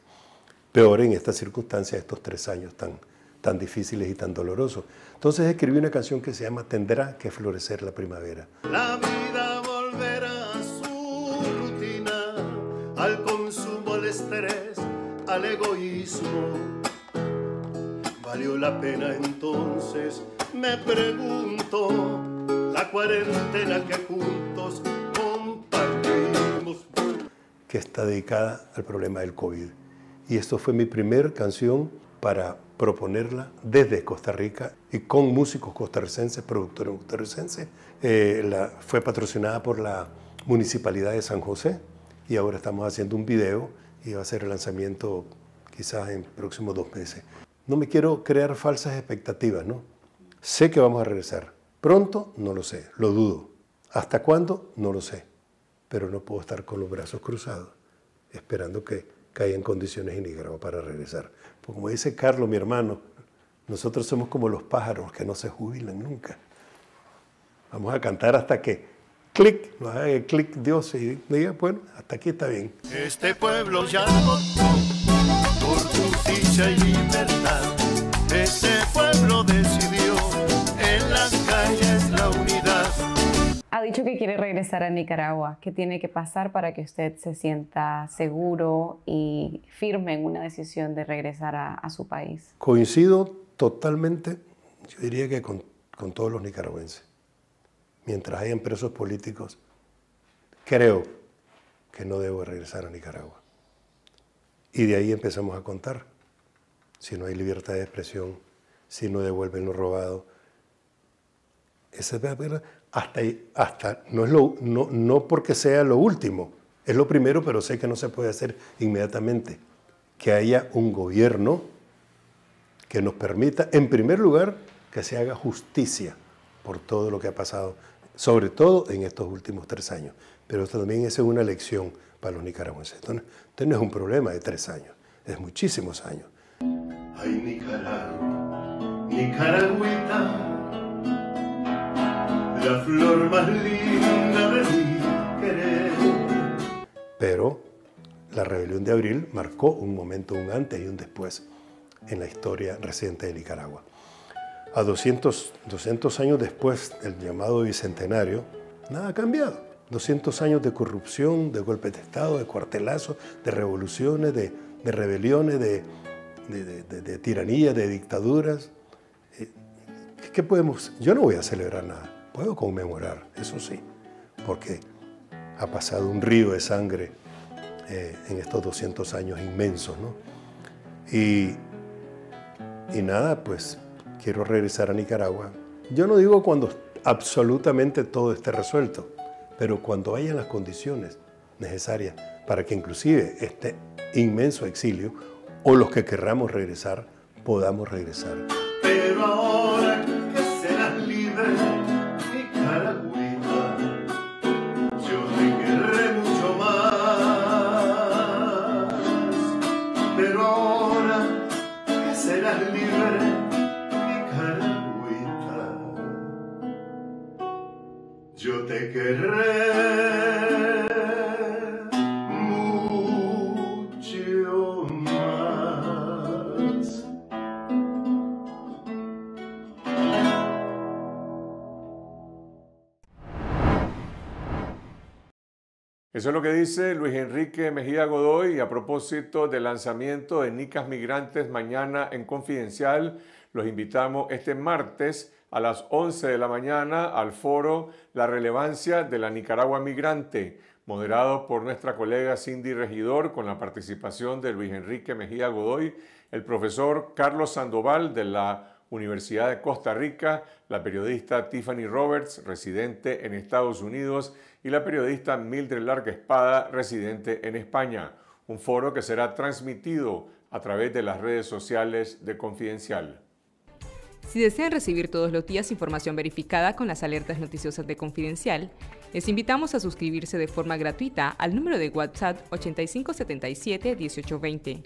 Peor en estas circunstancias, estos tres años tan, tan difíciles y tan dolorosos. Entonces escribí una canción que se llama Tendrá que florecer la primavera. La vida volverá a su rutina, al consumo, al estrés, al egoísmo. ¿Valió la pena entonces? Me pregunto, la cuarentena que juntos compartimos. Que está dedicada al problema del COVID. Y esto fue mi primera canción para proponerla desde Costa Rica y con músicos costarricenses, productores costarricenses. Eh, la, fue patrocinada por la Municipalidad de San José y ahora estamos haciendo un video y va a ser el lanzamiento quizás en próximos dos meses. No me quiero crear falsas expectativas, ¿no? Sé que vamos a regresar. Pronto, no lo sé, lo dudo. ¿Hasta cuándo? No lo sé. Pero no puedo estar con los brazos cruzados, esperando que caiga en condiciones inígramas para regresar. Porque como dice Carlos, mi hermano, nosotros somos como los pájaros que no se jubilan nunca. Vamos a cantar hasta que clic, nos haga clic Dios y diga, bueno, hasta aquí está bien. Este pueblo ya por justicia y libertad, este pueblo decidió en las calles la unidad. Ha dicho que quiere regresar a Nicaragua. ¿Qué tiene que pasar para que usted se sienta seguro y firme en una decisión de regresar a, a su país? Coincido totalmente, yo diría que con, con todos los nicaragüenses. Mientras hayan presos políticos, creo que no debo regresar a Nicaragua. Y de ahí empezamos a contar. Si no hay libertad de expresión, si no devuelven lo robado. Esa es la verdad. Hasta, hasta no, es lo, no, no porque sea lo último, es lo primero, pero sé que no se puede hacer inmediatamente. Que haya un gobierno que nos permita, en primer lugar, que se haga justicia por todo lo que ha pasado, sobre todo en estos últimos tres años. Pero también esa es una lección para los nicaragüenses. Entonces, no es un problema de tres años, es muchísimos años. Ay, Nicaragua, Nicaragüita, la flor más linda de mi querer. Pero la rebelión de abril marcó un momento, un antes y un después en la historia reciente de Nicaragua. A doscientos, doscientos años después del llamado Bicentenario, nada ha cambiado. doscientos años de corrupción, de golpes de Estado, de cuartelazos, de revoluciones, de, de rebeliones, de, de, de, de, de tiranías, de dictaduras. ¿Qué podemos? Yo no voy a celebrar nada, puedo conmemorar, eso sí, porque ha pasado un río de sangre eh, en estos doscientos años inmensos, ¿no? Y, y nada, pues quiero regresar a Nicaragua. Yo no digo cuando absolutamente todo esté resuelto, pero cuando hayan las condiciones necesarias para que inclusive este inmenso exilio o los que querramos regresar, podamos regresar. Pero ahora que serás libre, Nicaragüita, yo te querré mucho más. Pero ahora que serás libre, Nicaragüita, yo te querré. Eso es lo que dice Luis Enrique Mejía Godoy a propósito del lanzamiento de Nicas Migrantes mañana en Confidencial. Los invitamos este martes a las once de la mañana al foro La Relevancia de la Nicaragua Migrante, moderado por nuestra colega Cindy Regidor con la participación de Luis Enrique Mejía Godoy, el profesor Carlos Sandoval de la Universidad de Costa Rica, la periodista Tiffany Roberts, residente en Estados Unidos, y la periodista Mildred Larga Espada, residente en España. Un foro que será transmitido a través de las redes sociales de Confidencial. Si desean recibir todos los días información verificada con las alertas noticiosas de Confidencial, les invitamos a suscribirse de forma gratuita al número de WhatsApp ochenta y cinco setenta y siete dieciocho veinte.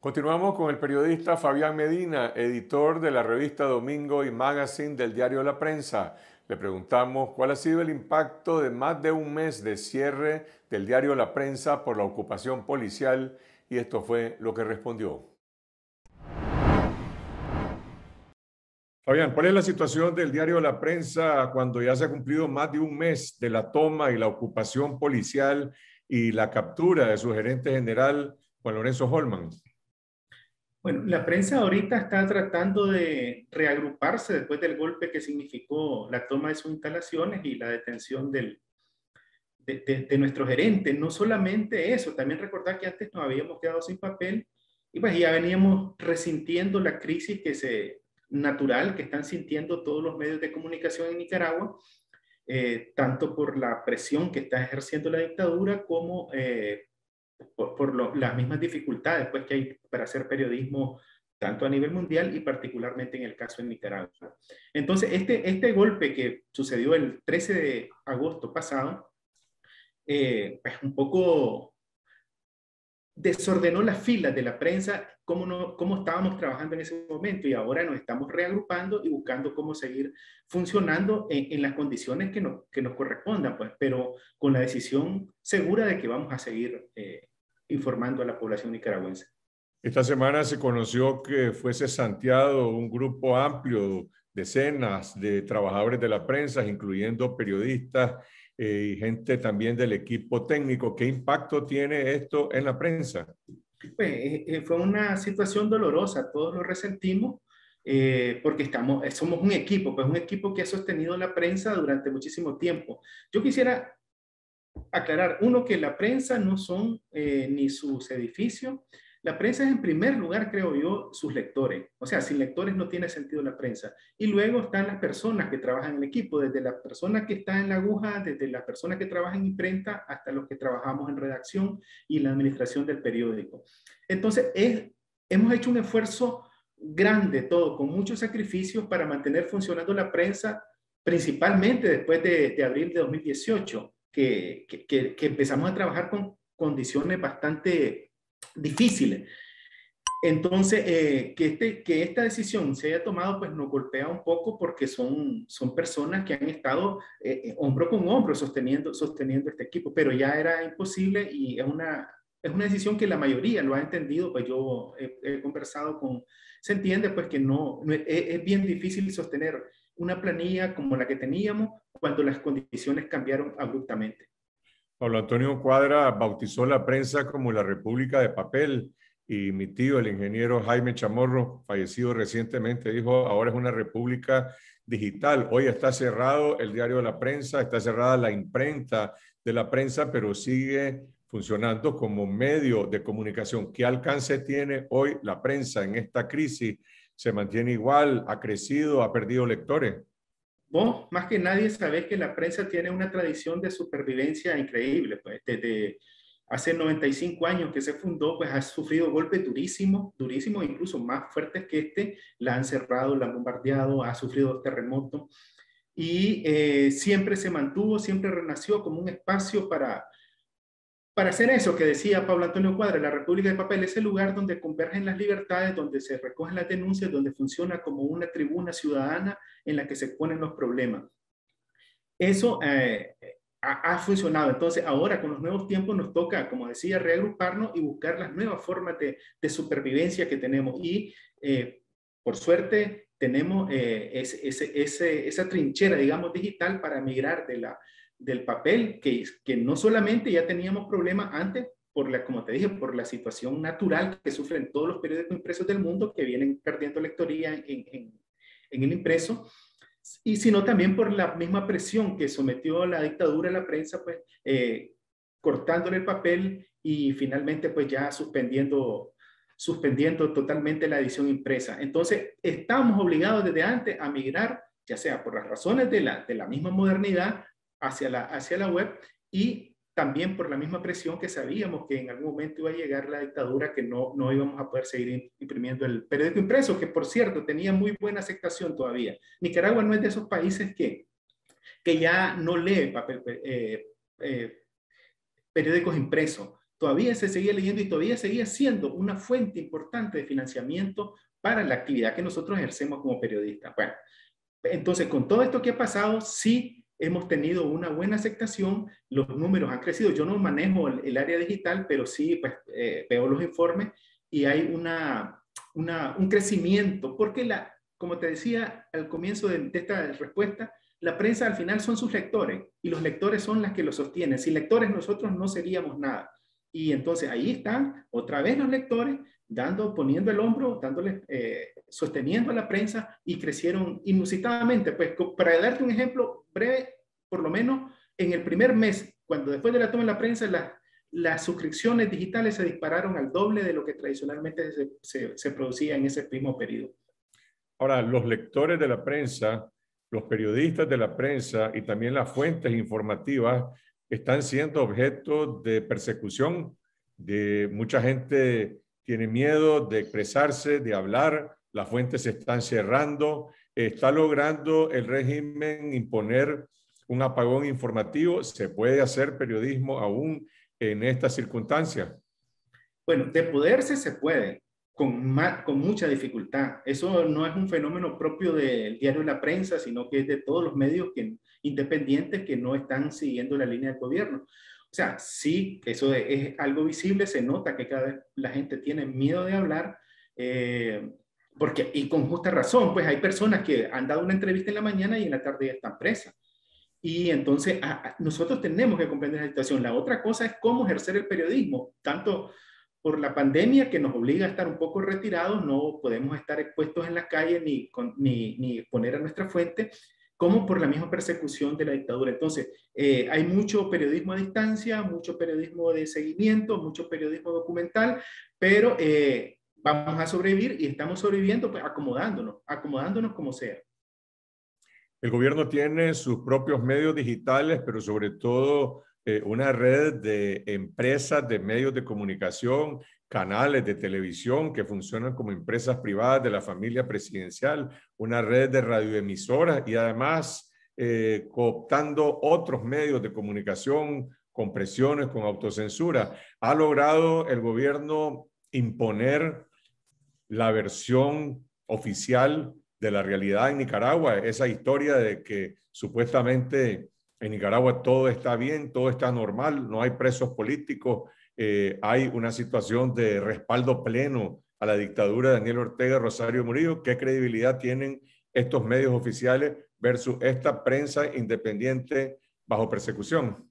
Continuamos con el periodista Fabián Medina, editor de la revista Domingo y Magazine del diario La Prensa. Le preguntamos cuál ha sido el impacto de más de un mes de cierre del diario La Prensa por la ocupación policial y esto fue lo que respondió. Fabián, ¿cuál es la situación del diario La Prensa cuando ya se ha cumplido más de un mes de la toma y la ocupación policial y la captura de su gerente general, Juan Lorenzo Holman? Bueno, la prensa ahorita está tratando de reagruparse después del golpe que significó la toma de sus instalaciones y la detención del, de, de, de nuestro gerente. No solamente eso, también recordar que antes nos habíamos quedado sin papel y pues ya veníamos resintiendo la crisis que se, natural que están sintiendo todos los medios de comunicación en Nicaragua, eh, tanto por la presión que está ejerciendo la dictadura como eh, por, por lo, las mismas dificultades pues, que hay para hacer periodismo tanto a nivel mundial y particularmente en el caso en Nicaragua. Entonces, este, este golpe que sucedió el trece de agosto pasado, eh, pues un poco desordenó las filas de la prensa, cómo, no, cómo estábamos trabajando en ese momento y ahora nos estamos reagrupando y buscando cómo seguir funcionando en, en las condiciones que, no, que nos correspondan, pues, pero con la decisión segura de que vamos a seguir eh, informando a la población nicaragüense. Esta semana se conoció que fue cesanteado un grupo amplio, decenas de trabajadores de la prensa, incluyendo periodistas eh, y gente también del equipo técnico. ¿Qué impacto tiene esto en la prensa? Pues, eh, fue una situación dolorosa, todos lo resentimos, eh, porque estamos, somos un equipo, pues un equipo que ha sostenido la prensa durante muchísimo tiempo. Yo quisiera aclarar, uno, que la prensa no son eh, ni sus edificios. La prensa es en primer lugar, creo yo, sus lectores. O sea, sin lectores no tiene sentido la prensa. Y luego están las personas que trabajan en el equipo, desde la persona que está en la aguja, desde la persona que trabaja en imprenta, hasta los que trabajamos en redacción y la administración del periódico. Entonces, es, hemos hecho un esfuerzo grande todo, con muchos sacrificios para mantener funcionando la prensa, principalmente después de, de abril de dos mil dieciocho, que, que, que empezamos a trabajar con condiciones bastante difíciles. Entonces, eh, que, este, que esta decisión se haya tomado, pues nos golpea un poco porque son, son personas que han estado eh, hombro con hombro sosteniendo, sosteniendo este equipo, pero ya era imposible y es una, es una decisión que la mayoría lo ha entendido, pues yo he, he conversado con, se entiende pues que no, no es, es bien difícil sostener una planilla como la que teníamos cuando las condiciones cambiaron abruptamente. Pablo Antonio Cuadra bautizó la prensa como la República de Papel. Y mi tío, el ingeniero Jaime Chamorro, fallecido recientemente, dijo, ahora es una república digital. Hoy está cerrado el diario de la prensa, está cerrada la imprenta de la prensa, pero sigue funcionando como medio de comunicación. ¿Qué alcance tiene hoy la prensa en esta crisis? ¿Se mantiene igual? ¿Ha crecido? ¿Ha perdido lectores? Vos, más que nadie, sabés que la prensa tiene una tradición de supervivencia increíble, pues, desde... hace noventa y cinco años que se fundó, pues ha sufrido golpes durísimos, durísimos, incluso más fuertes que este. La han cerrado, la han bombardeado, ha sufrido terremotos. Y eh, siempre se mantuvo, siempre renació como un espacio para, para hacer eso que decía Pablo Antonio Cuadra, la República de Papel es el lugar donde convergen las libertades, donde se recogen las denuncias, donde funciona como una tribuna ciudadana en la que se ponen los problemas. Eso... Eh, ha funcionado. Entonces, ahora con los nuevos tiempos nos toca, como decía, reagruparnos y buscar las nuevas formas de, de supervivencia que tenemos. Y, eh, por suerte, tenemos eh, ese, ese, ese, esa trinchera, digamos, digital para migrar de la, del papel, que, que no solamente ya teníamos problemas antes, por la, como te dije, por la situación natural que sufren todos los periódicos impresos del mundo que vienen perdiendo lectoría en, en, en el impreso, y sino también por la misma presión que sometió la dictadura a la prensa, pues eh, cortándole el papel y finalmente pues ya suspendiendo, suspendiendo totalmente la edición impresa. Entonces estamos obligados desde antes a migrar, ya sea por las razones de la, de la misma modernidad hacia la, hacia la web y también por la misma presión que sabíamos que en algún momento iba a llegar la dictadura, que no, no íbamos a poder seguir imprimiendo el periódico impreso, que por cierto tenía muy buena aceptación todavía. Nicaragua no es de esos países que, que ya no lee papel, eh, eh, periódicos impresos. Todavía se seguía leyendo y todavía seguía siendo una fuente importante de financiamiento para la actividad que nosotros ejercemos como periodistas. Bueno, entonces con todo esto que ha pasado, sí, hemos tenido una buena aceptación, los números han crecido. Yo no manejo el, el área digital, pero sí pues, eh, veo los informes y hay una, una, un crecimiento, porque la, como te decía al comienzo de, de esta respuesta, la prensa al final son sus lectores y los lectores son las que los sostienen. Sin lectores nosotros no seríamos nada. Y entonces ahí están otra vez los lectores dando, poniendo el hombro, dándole, eh, sosteniendo a la prensa y crecieron inusitadamente. Pues para darte un ejemplo breve, por lo menos en el primer mes, cuando después de la toma de la prensa, la, las suscripciones digitales se dispararon al doble de lo que tradicionalmente se, se, se producía en ese mismo periodo. Ahora, los lectores de la prensa, los periodistas de la prensa y también las fuentes informativas están siendo objeto de persecución, de mucha gente... tiene miedo de expresarse, de hablar, las fuentes se están cerrando, está logrando el régimen imponer un apagón informativo. ¿Se puede hacer periodismo aún en estas circunstancias? Bueno, de poderse se puede, con, más, con mucha dificultad. Eso no es un fenómeno propio del diario de la prensa, sino que es de todos los medios que, independientes que no están siguiendo la línea del gobierno. O sea, sí, eso es algo visible, se nota que cada vez la gente tiene miedo de hablar, eh, porque, y con justa razón, pues hay personas que han dado una entrevista en la mañana y en la tarde ya están presas. Y entonces a, nosotros tenemos que comprender la situación. La otra cosa es cómo ejercer el periodismo, tanto por la pandemia que nos obliga a estar un poco retirados, no podemos estar expuestos en la calle ni, con, ni, ni exponer a nuestra fuente, como por la misma persecución de la dictadura. Entonces, eh, hay mucho periodismo a distancia, mucho periodismo de seguimiento, mucho periodismo documental, pero eh, vamos a sobrevivir y estamos sobreviviendo pues, acomodándonos, acomodándonos como sea. El gobierno tiene sus propios medios digitales, pero sobre todo eh, una red de empresas, de medios de comunicación, canales de televisión que funcionan como empresas privadas de la familia presidencial, una red de radioemisoras y además eh, cooptando otros medios de comunicación con presiones, con autocensura. Ha logrado el gobierno imponer la versión oficial de la realidad en Nicaragua, esa historia de que supuestamente en Nicaragua todo está bien, todo está normal, no hay presos políticos, eh, hay una situación de respaldo pleno a la dictadura de Daniel Ortega, Rosario Murillo. ¿Qué credibilidad tienen estos medios oficiales versus esta prensa independiente bajo persecución?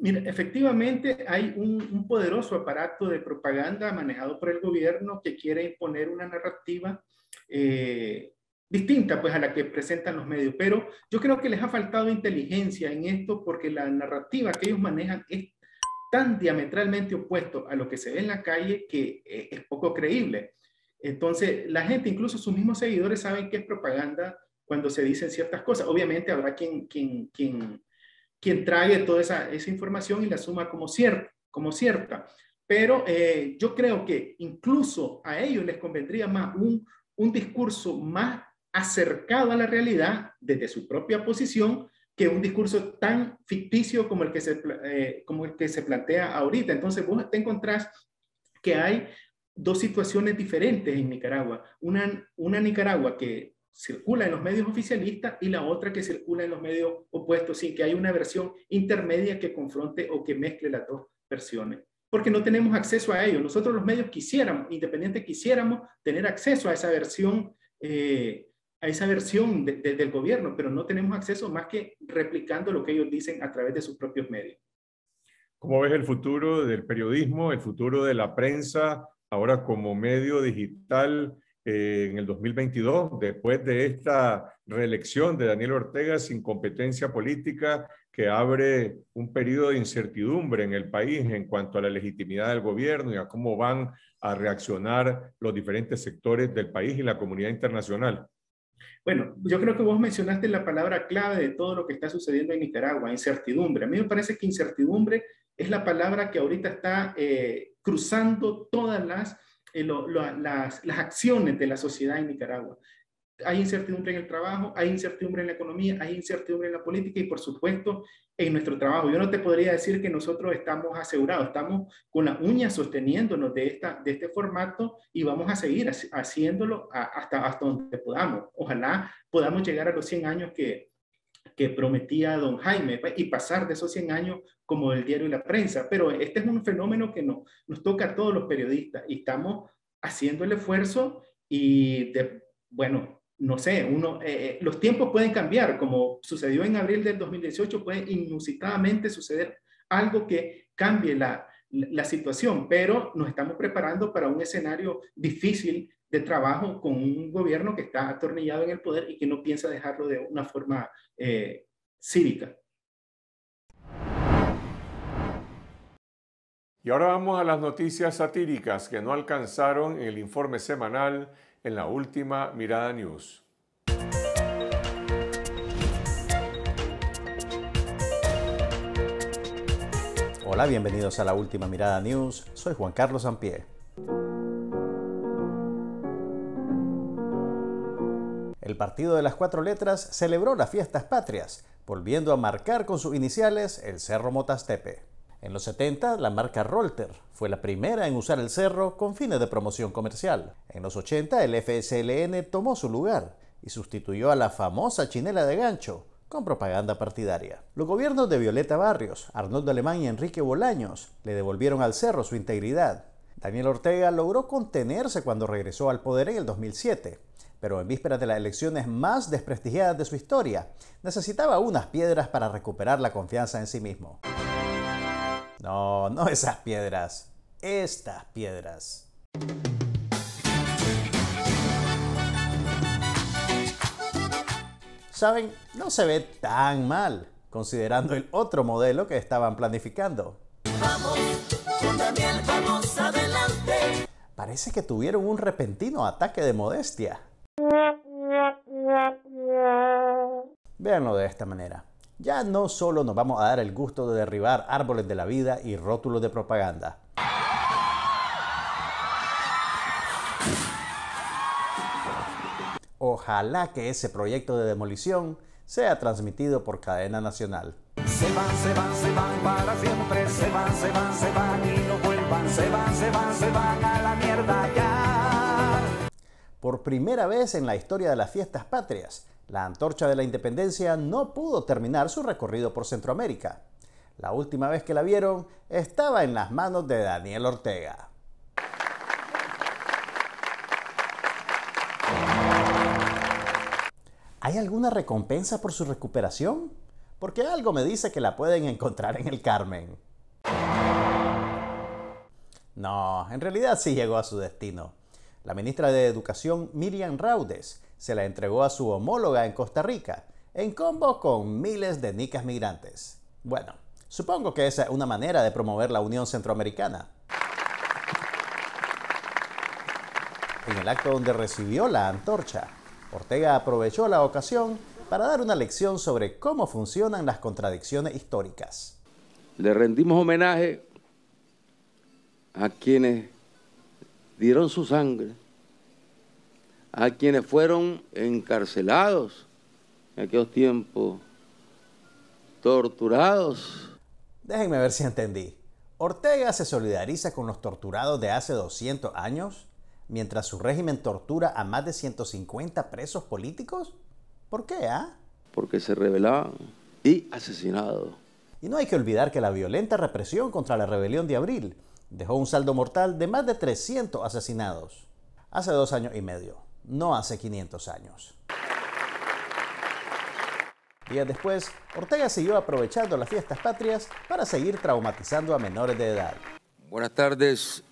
Mira, efectivamente hay un, un poderoso aparato de propaganda manejado por el gobierno que quiere imponer una narrativa eh, distinta pues, a la que presentan los medios. Pero yo creo que les ha faltado inteligencia en esto porque la narrativa que ellos manejan es tan diametralmente opuesto a lo que se ve en la calle que eh, es poco creíble. Entonces la gente, incluso sus mismos seguidores, saben que es propaganda cuando se dicen ciertas cosas. Obviamente habrá quien... quien, quien quien trague toda esa, esa información y la suma como cierta. Como cierta. Pero eh, yo creo que incluso a ellos les convendría más un, un discurso más acercado a la realidad desde su propia posición que un discurso tan ficticio como el que se, eh, como el que se plantea ahorita. Entonces vos te encontrás que hay dos situaciones diferentes en Nicaragua. Una, una Nicaragua que circula en los medios oficialistas y la otra que circula en los medios opuestos, sin que haya una versión intermedia que confronte o que mezcle las dos versiones, porque no tenemos acceso a ello. Nosotros los medios quisiéramos, independientes quisiéramos tener acceso a esa versión, eh, a esa versión de, de, del gobierno, pero no tenemos acceso más que replicando lo que ellos dicen a través de sus propios medios. ¿Cómo ves el futuro del periodismo, el futuro de la prensa, ahora como medio digital? Eh, en el dos mil veintidós, después de esta reelección de Daniel Ortega sin competencia política que abre un periodo de incertidumbre en el país en cuanto a la legitimidad del gobierno y a cómo van a reaccionar los diferentes sectores del país y la comunidad internacional. Bueno, yo creo que vos mencionaste la palabra clave de todo lo que está sucediendo en Nicaragua, incertidumbre. A mí me parece que incertidumbre es la palabra que ahorita está eh, cruzando todas las Eh, lo, lo, las, las acciones de la sociedad en Nicaragua. Hay incertidumbre en el trabajo, hay incertidumbre en la economía, hay incertidumbre en la política y por supuesto en nuestro trabajo. Yo no te podría decir que nosotros estamos asegurados, estamos con las uñas sosteniéndonos de, esta, de este formato y vamos a seguir haciéndolo a, hasta, hasta donde podamos. Ojalá podamos llegar a los cien años que, que prometía don Jaime y pasar de esos cien años como el diario y la prensa, pero este es un fenómeno que no, nos toca a todos los periodistas y estamos haciendo el esfuerzo y, de, bueno, no sé, uno, eh, los tiempos pueden cambiar, como sucedió en abril del dos mil dieciocho, puede inusitadamente suceder algo que cambie la, la situación, pero nos estamos preparando para un escenario difícil de trabajo con un gobierno que está atornillado en el poder y que no piensa dejarlo de una forma eh, cívica. Y ahora vamos a las noticias satíricas que no alcanzaron el informe semanal en la última Mirada News. Hola, bienvenidos a la última Mirada News. Soy Juan Carlos Sampié. El Partido de las Cuatro Letras celebró las fiestas patrias, volviendo a marcar con sus iniciales el Cerro Motastepe. En los setenta, la marca Rolter fue la primera en usar el cerro con fines de promoción comercial. En los ochenta, el F S L N tomó su lugar y sustituyó a la famosa chinela de gancho con propaganda partidaria. Los gobiernos de Violeta Barrios, Arnoldo Alemán y Enrique Bolaños le devolvieron al cerro su integridad. Daniel Ortega logró contenerse cuando regresó al poder en el dos mil siete, pero en vísperas de las elecciones más desprestigiadas de su historia, necesitaba unas piedras para recuperar la confianza en sí mismo. No, no esas piedras. Estas piedras. ¿Saben? No se ve tan mal, considerando el otro modelo que estaban planificando. Vamos, tú también, vamos adelante. Parece que tuvieron un repentino ataque de modestia. Véanlo de esta manera. Ya no solo nos vamos a dar el gusto de derribar árboles de la vida y rótulos de propaganda. Ojalá que ese proyecto de demolición sea transmitido por cadena nacional. Se van, se van, se van para siempre, se van, se van, se van y no vuelvan, se van, se van, se van a la mierda ya. Por primera vez en la historia de las fiestas patrias, la antorcha de la independencia no pudo terminar su recorrido por Centroamérica. La última vez que la vieron estaba en las manos de Daniel Ortega. ¿Hay alguna recompensa por su recuperación? Porque algo me dice que la pueden encontrar en el Carmen. No, en realidad sí llegó a su destino. La ministra de Educación, Miriam Raudes, se la entregó a su homóloga en Costa Rica, en combo con miles de nicas migrantes. Bueno, supongo que esa es una manera de promover la Unión Centroamericana. En el acto donde recibió la antorcha, Ortega aprovechó la ocasión para dar una lección sobre cómo funcionan las contradicciones históricas. Le rendimos homenaje a quienes dieron su sangre, a quienes fueron encarcelados en aquellos tiempos, torturados. Déjenme ver si entendí. ¿Ortega se solidariza con los torturados de hace doscientos años, mientras su régimen tortura a más de ciento cincuenta presos políticos? ¿Por qué, ah? Porque se rebelaban y asesinados. Y no hay que olvidar que la violenta represión contra la rebelión de abril dejó un saldo mortal de más de trescientos asesinados. Hace dos años y medio, no hace quinientos años. Días después, Ortega siguió aprovechando las fiestas patrias para seguir traumatizando a menores de edad. Buenas tardes,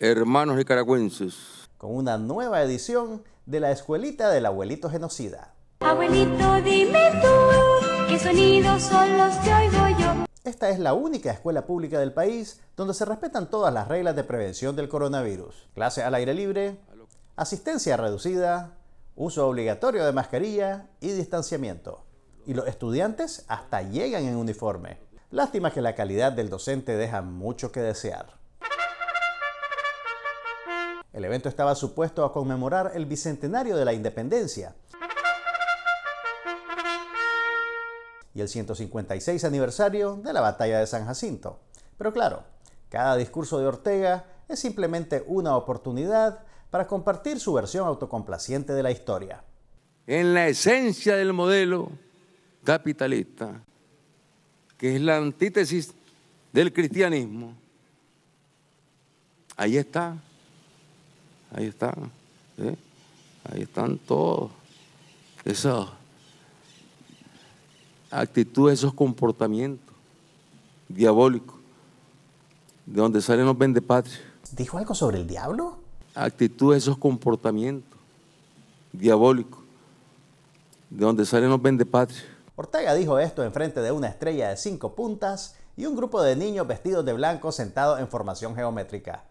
hermanos nicaragüenses. Con una nueva edición de la escuelita del abuelito genocida. Abuelito, dime tú, ¿qué sonidos son los que oigo yo? Esta es la única escuela pública del país donde se respetan todas las reglas de prevención del coronavirus. Clase al aire libre, asistencia reducida, uso obligatorio de mascarilla y distanciamiento. Y los estudiantes hasta llegan en uniforme. Lástima que la calidad del docente deja mucho que desear. El evento estaba supuesto a conmemorar el bicentenario de la independencia y el ciento cincuenta y seis aniversario de la batalla de San Jacinto. Pero claro, cada discurso de Ortega es simplemente una oportunidad para compartir su versión autocomplaciente de la historia. En la esencia del modelo capitalista, que es la antítesis del cristianismo, ahí está, ahí está, ¿eh? Ahí están todos esos actitudes, esos comportamientos diabólicos, de donde salen los vendepatrios. ¿Dijo algo sobre el diablo? Actitudes, esos comportamientos diabólicos, de donde salen los vendepatrios. Ortega dijo esto enfrente de una estrella de cinco puntas y un grupo de niños vestidos de blanco sentados en formación geométrica.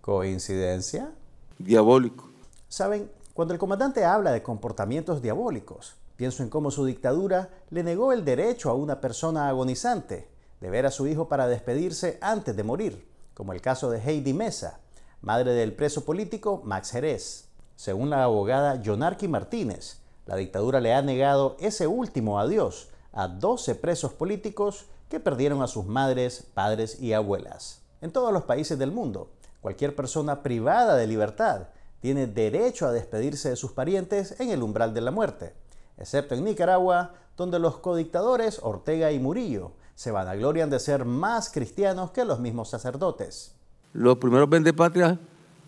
¿Coincidencia? Diabólico. ¿Saben? Cuando el comandante habla de comportamientos diabólicos, pienso en cómo su dictadura le negó el derecho a una persona agonizante de ver a su hijo para despedirse antes de morir, como el caso de Heidy Meza, madre del preso político Max Jerez. Según la abogada Yonarqui Martínez, la dictadura le ha negado ese último adiós a doce presos políticos que perdieron a sus madres, padres y abuelas. En todos los países del mundo, cualquier persona privada de libertad tiene derecho a despedirse de sus parientes en el umbral de la muerte, excepto en Nicaragua, donde los codictadores Ortega y Murillo se vanaglorian de ser más cristianos que los mismos sacerdotes. Los primeros vendepatrias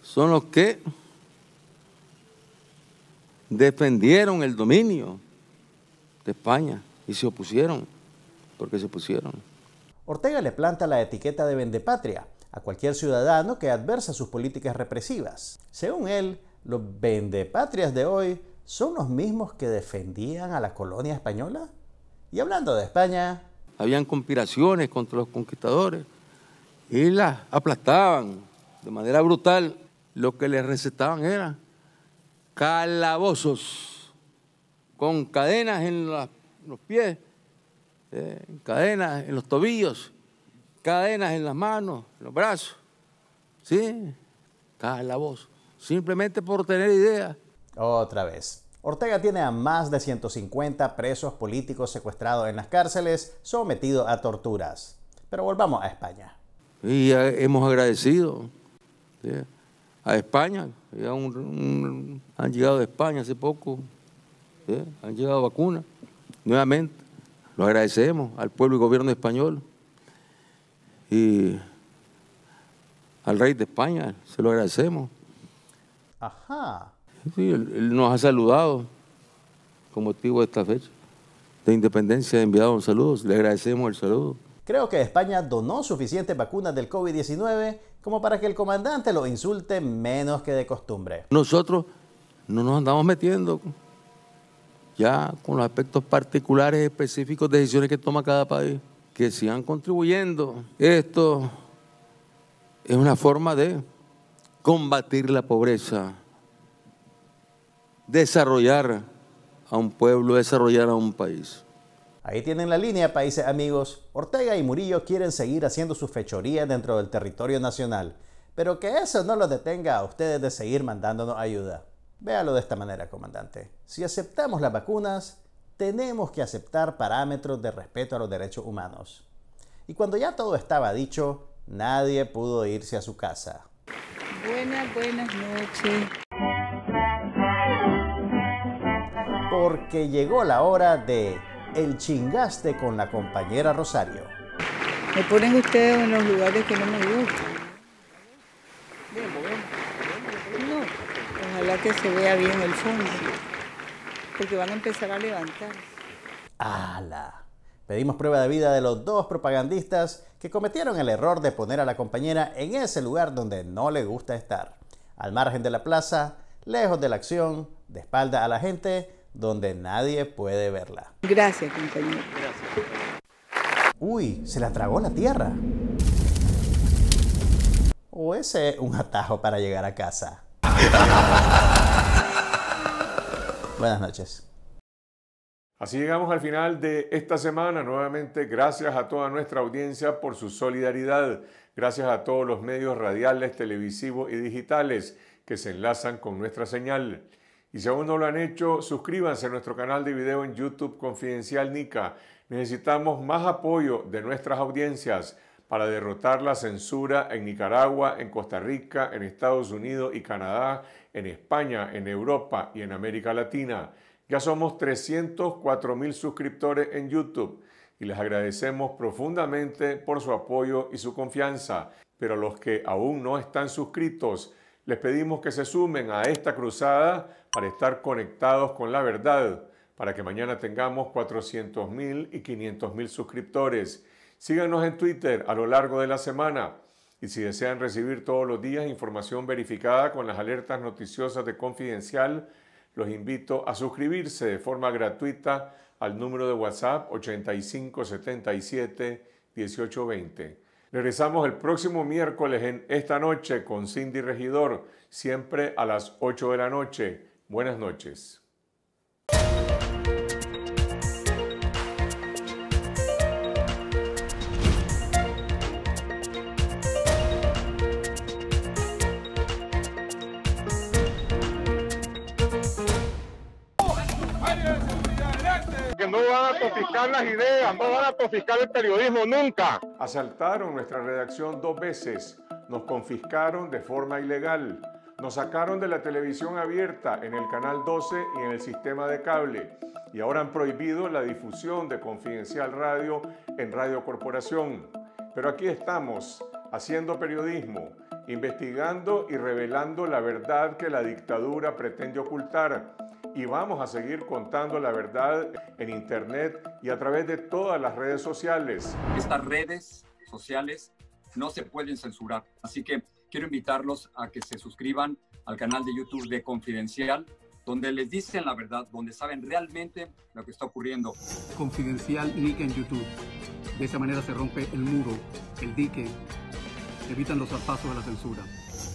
son los que defendieron el dominio de España y se opusieron, porque se opusieron. Ortega le planta la etiqueta de vendepatria a cualquier ciudadano que adversa sus políticas represivas. Según él, los vendepatrias de hoy ¿son los mismos que defendían a la colonia española? Y hablando de España, habían conspiraciones contra los conquistadores y las aplastaban de manera brutal. Lo que les recetaban era calabozos con cadenas en la, los pies, eh, cadenas en los tobillos, cadenas en las manos, en los brazos. ¿Sí? Calabozos. Simplemente por tener ideas. Otra vez. Ortega tiene a más de ciento cincuenta presos políticos secuestrados en las cárceles, sometidos a torturas. Pero volvamos a España. Y hemos agradecido, ¿sí?, a España. Ya un, un, han llegado de España hace poco, ¿sí?, han llegado vacunas. Nuevamente, lo agradecemos al pueblo y gobierno español. Y al rey de España se lo agradecemos. Ajá. Sí, él, él nos ha saludado con motivo de esta fecha de independencia, ha enviado un saludo, le agradecemos el saludo. Creo que España donó suficientes vacunas del COVID diecinueve como para que el comandante lo insulte menos que de costumbre. Nosotros no nos andamos metiendo ya con los aspectos particulares específicos de decisiones que toma cada país, que sigan contribuyendo. Esto es una forma de combatir la pobreza, desarrollar a un pueblo, desarrollar a un país. Ahí tienen la línea, países amigos. Ortega y Murillo quieren seguir haciendo sus fechorías dentro del territorio nacional, pero que eso no los detenga a ustedes de seguir mandándonos ayuda. Véalo de esta manera, comandante. Si aceptamos las vacunas, tenemos que aceptar parámetros de respeto a los derechos humanos. Y cuando ya todo estaba dicho, nadie pudo irse a su casa. Buenas, buenas noches. Porque llegó la hora de el chingaste con la compañera Rosario. Me ponen ustedes en los lugares que no me gustan. No, ojalá que se vea bien el fondo, porque van a empezar a levantar. ¡Hala! Pedimos prueba de vida de los dos propagandistas que cometieron el error de poner a la compañera en ese lugar donde no le gusta estar. Al margen de la plaza, lejos de la acción, de espalda a la gente, donde nadie puede verla. Gracias, compañero. Gracias. Uy, se la tragó la tierra. O ese es un atajo para llegar a casa. Buenas noches. Así llegamos al final de esta semana. Nuevamente, gracias a toda nuestra audiencia por su solidaridad. Gracias a todos los medios radiales, televisivos y digitales que se enlazan con nuestra señal. Y si aún no lo han hecho, suscríbanse a nuestro canal de video en YouTube Confidencial Nica. Necesitamos más apoyo de nuestras audiencias para derrotar la censura en Nicaragua, en Costa Rica, en Estados Unidos y Canadá, en España, en Europa y en América Latina. Ya somos trescientos cuatro mil suscriptores en YouTube y les agradecemos profundamente por su apoyo y su confianza. Pero a los que aún no están suscritos, les pedimos que se sumen a esta cruzada para estar conectados con la verdad, para que mañana tengamos cuatrocientos mil y quinientos mil suscriptores. Síganos en Twitter a lo largo de la semana y si desean recibir todos los días información verificada con las alertas noticiosas de Confidencial, los invito a suscribirse de forma gratuita al número de WhatsApp ochenta y cinco setenta y siete dieciocho veinte. Regresamos el próximo miércoles en Esta Noche con Cindy Regidor, siempre a las ocho de la noche. Buenas noches. No van a confiscar las ideas, no van a confiscar el periodismo nunca. Asaltaron nuestra redacción dos veces, nos confiscaron de forma ilegal, nos sacaron de la televisión abierta en el canal doce y en el sistema de cable y ahora han prohibido la difusión de Confidencial Radio en Radio Corporación. Pero aquí estamos, haciendo periodismo, investigando y revelando la verdad que la dictadura pretende ocultar. Y vamos a seguir contando la verdad en Internet y a través de todas las redes sociales. Estas redes sociales no se pueden censurar. Así que quiero invitarlos a que se suscriban al canal de YouTube de Confidencial, donde les dicen la verdad, donde saben realmente lo que está ocurriendo. Confidencial Nica en YouTube. De esa manera se rompe el muro, el dique, evitan los zarpazos de la censura.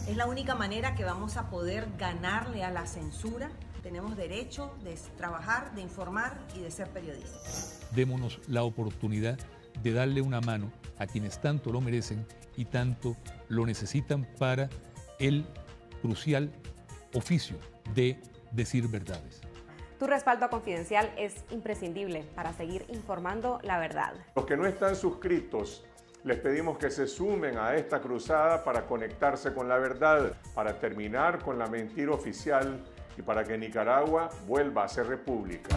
Es la única manera que vamos a poder ganarle a la censura. Tenemos derecho de trabajar, de informar y de ser periodistas. Démonos la oportunidad de darle una mano a quienes tanto lo merecen y tanto lo necesitan para el crucial oficio de decir verdades. Tu respaldo a Confidencial es imprescindible para seguir informando la verdad. Los que no están suscritos, les pedimos que se sumen a esta cruzada para conectarse con la verdad, para terminar con la mentira oficial y para que Nicaragua vuelva a ser república.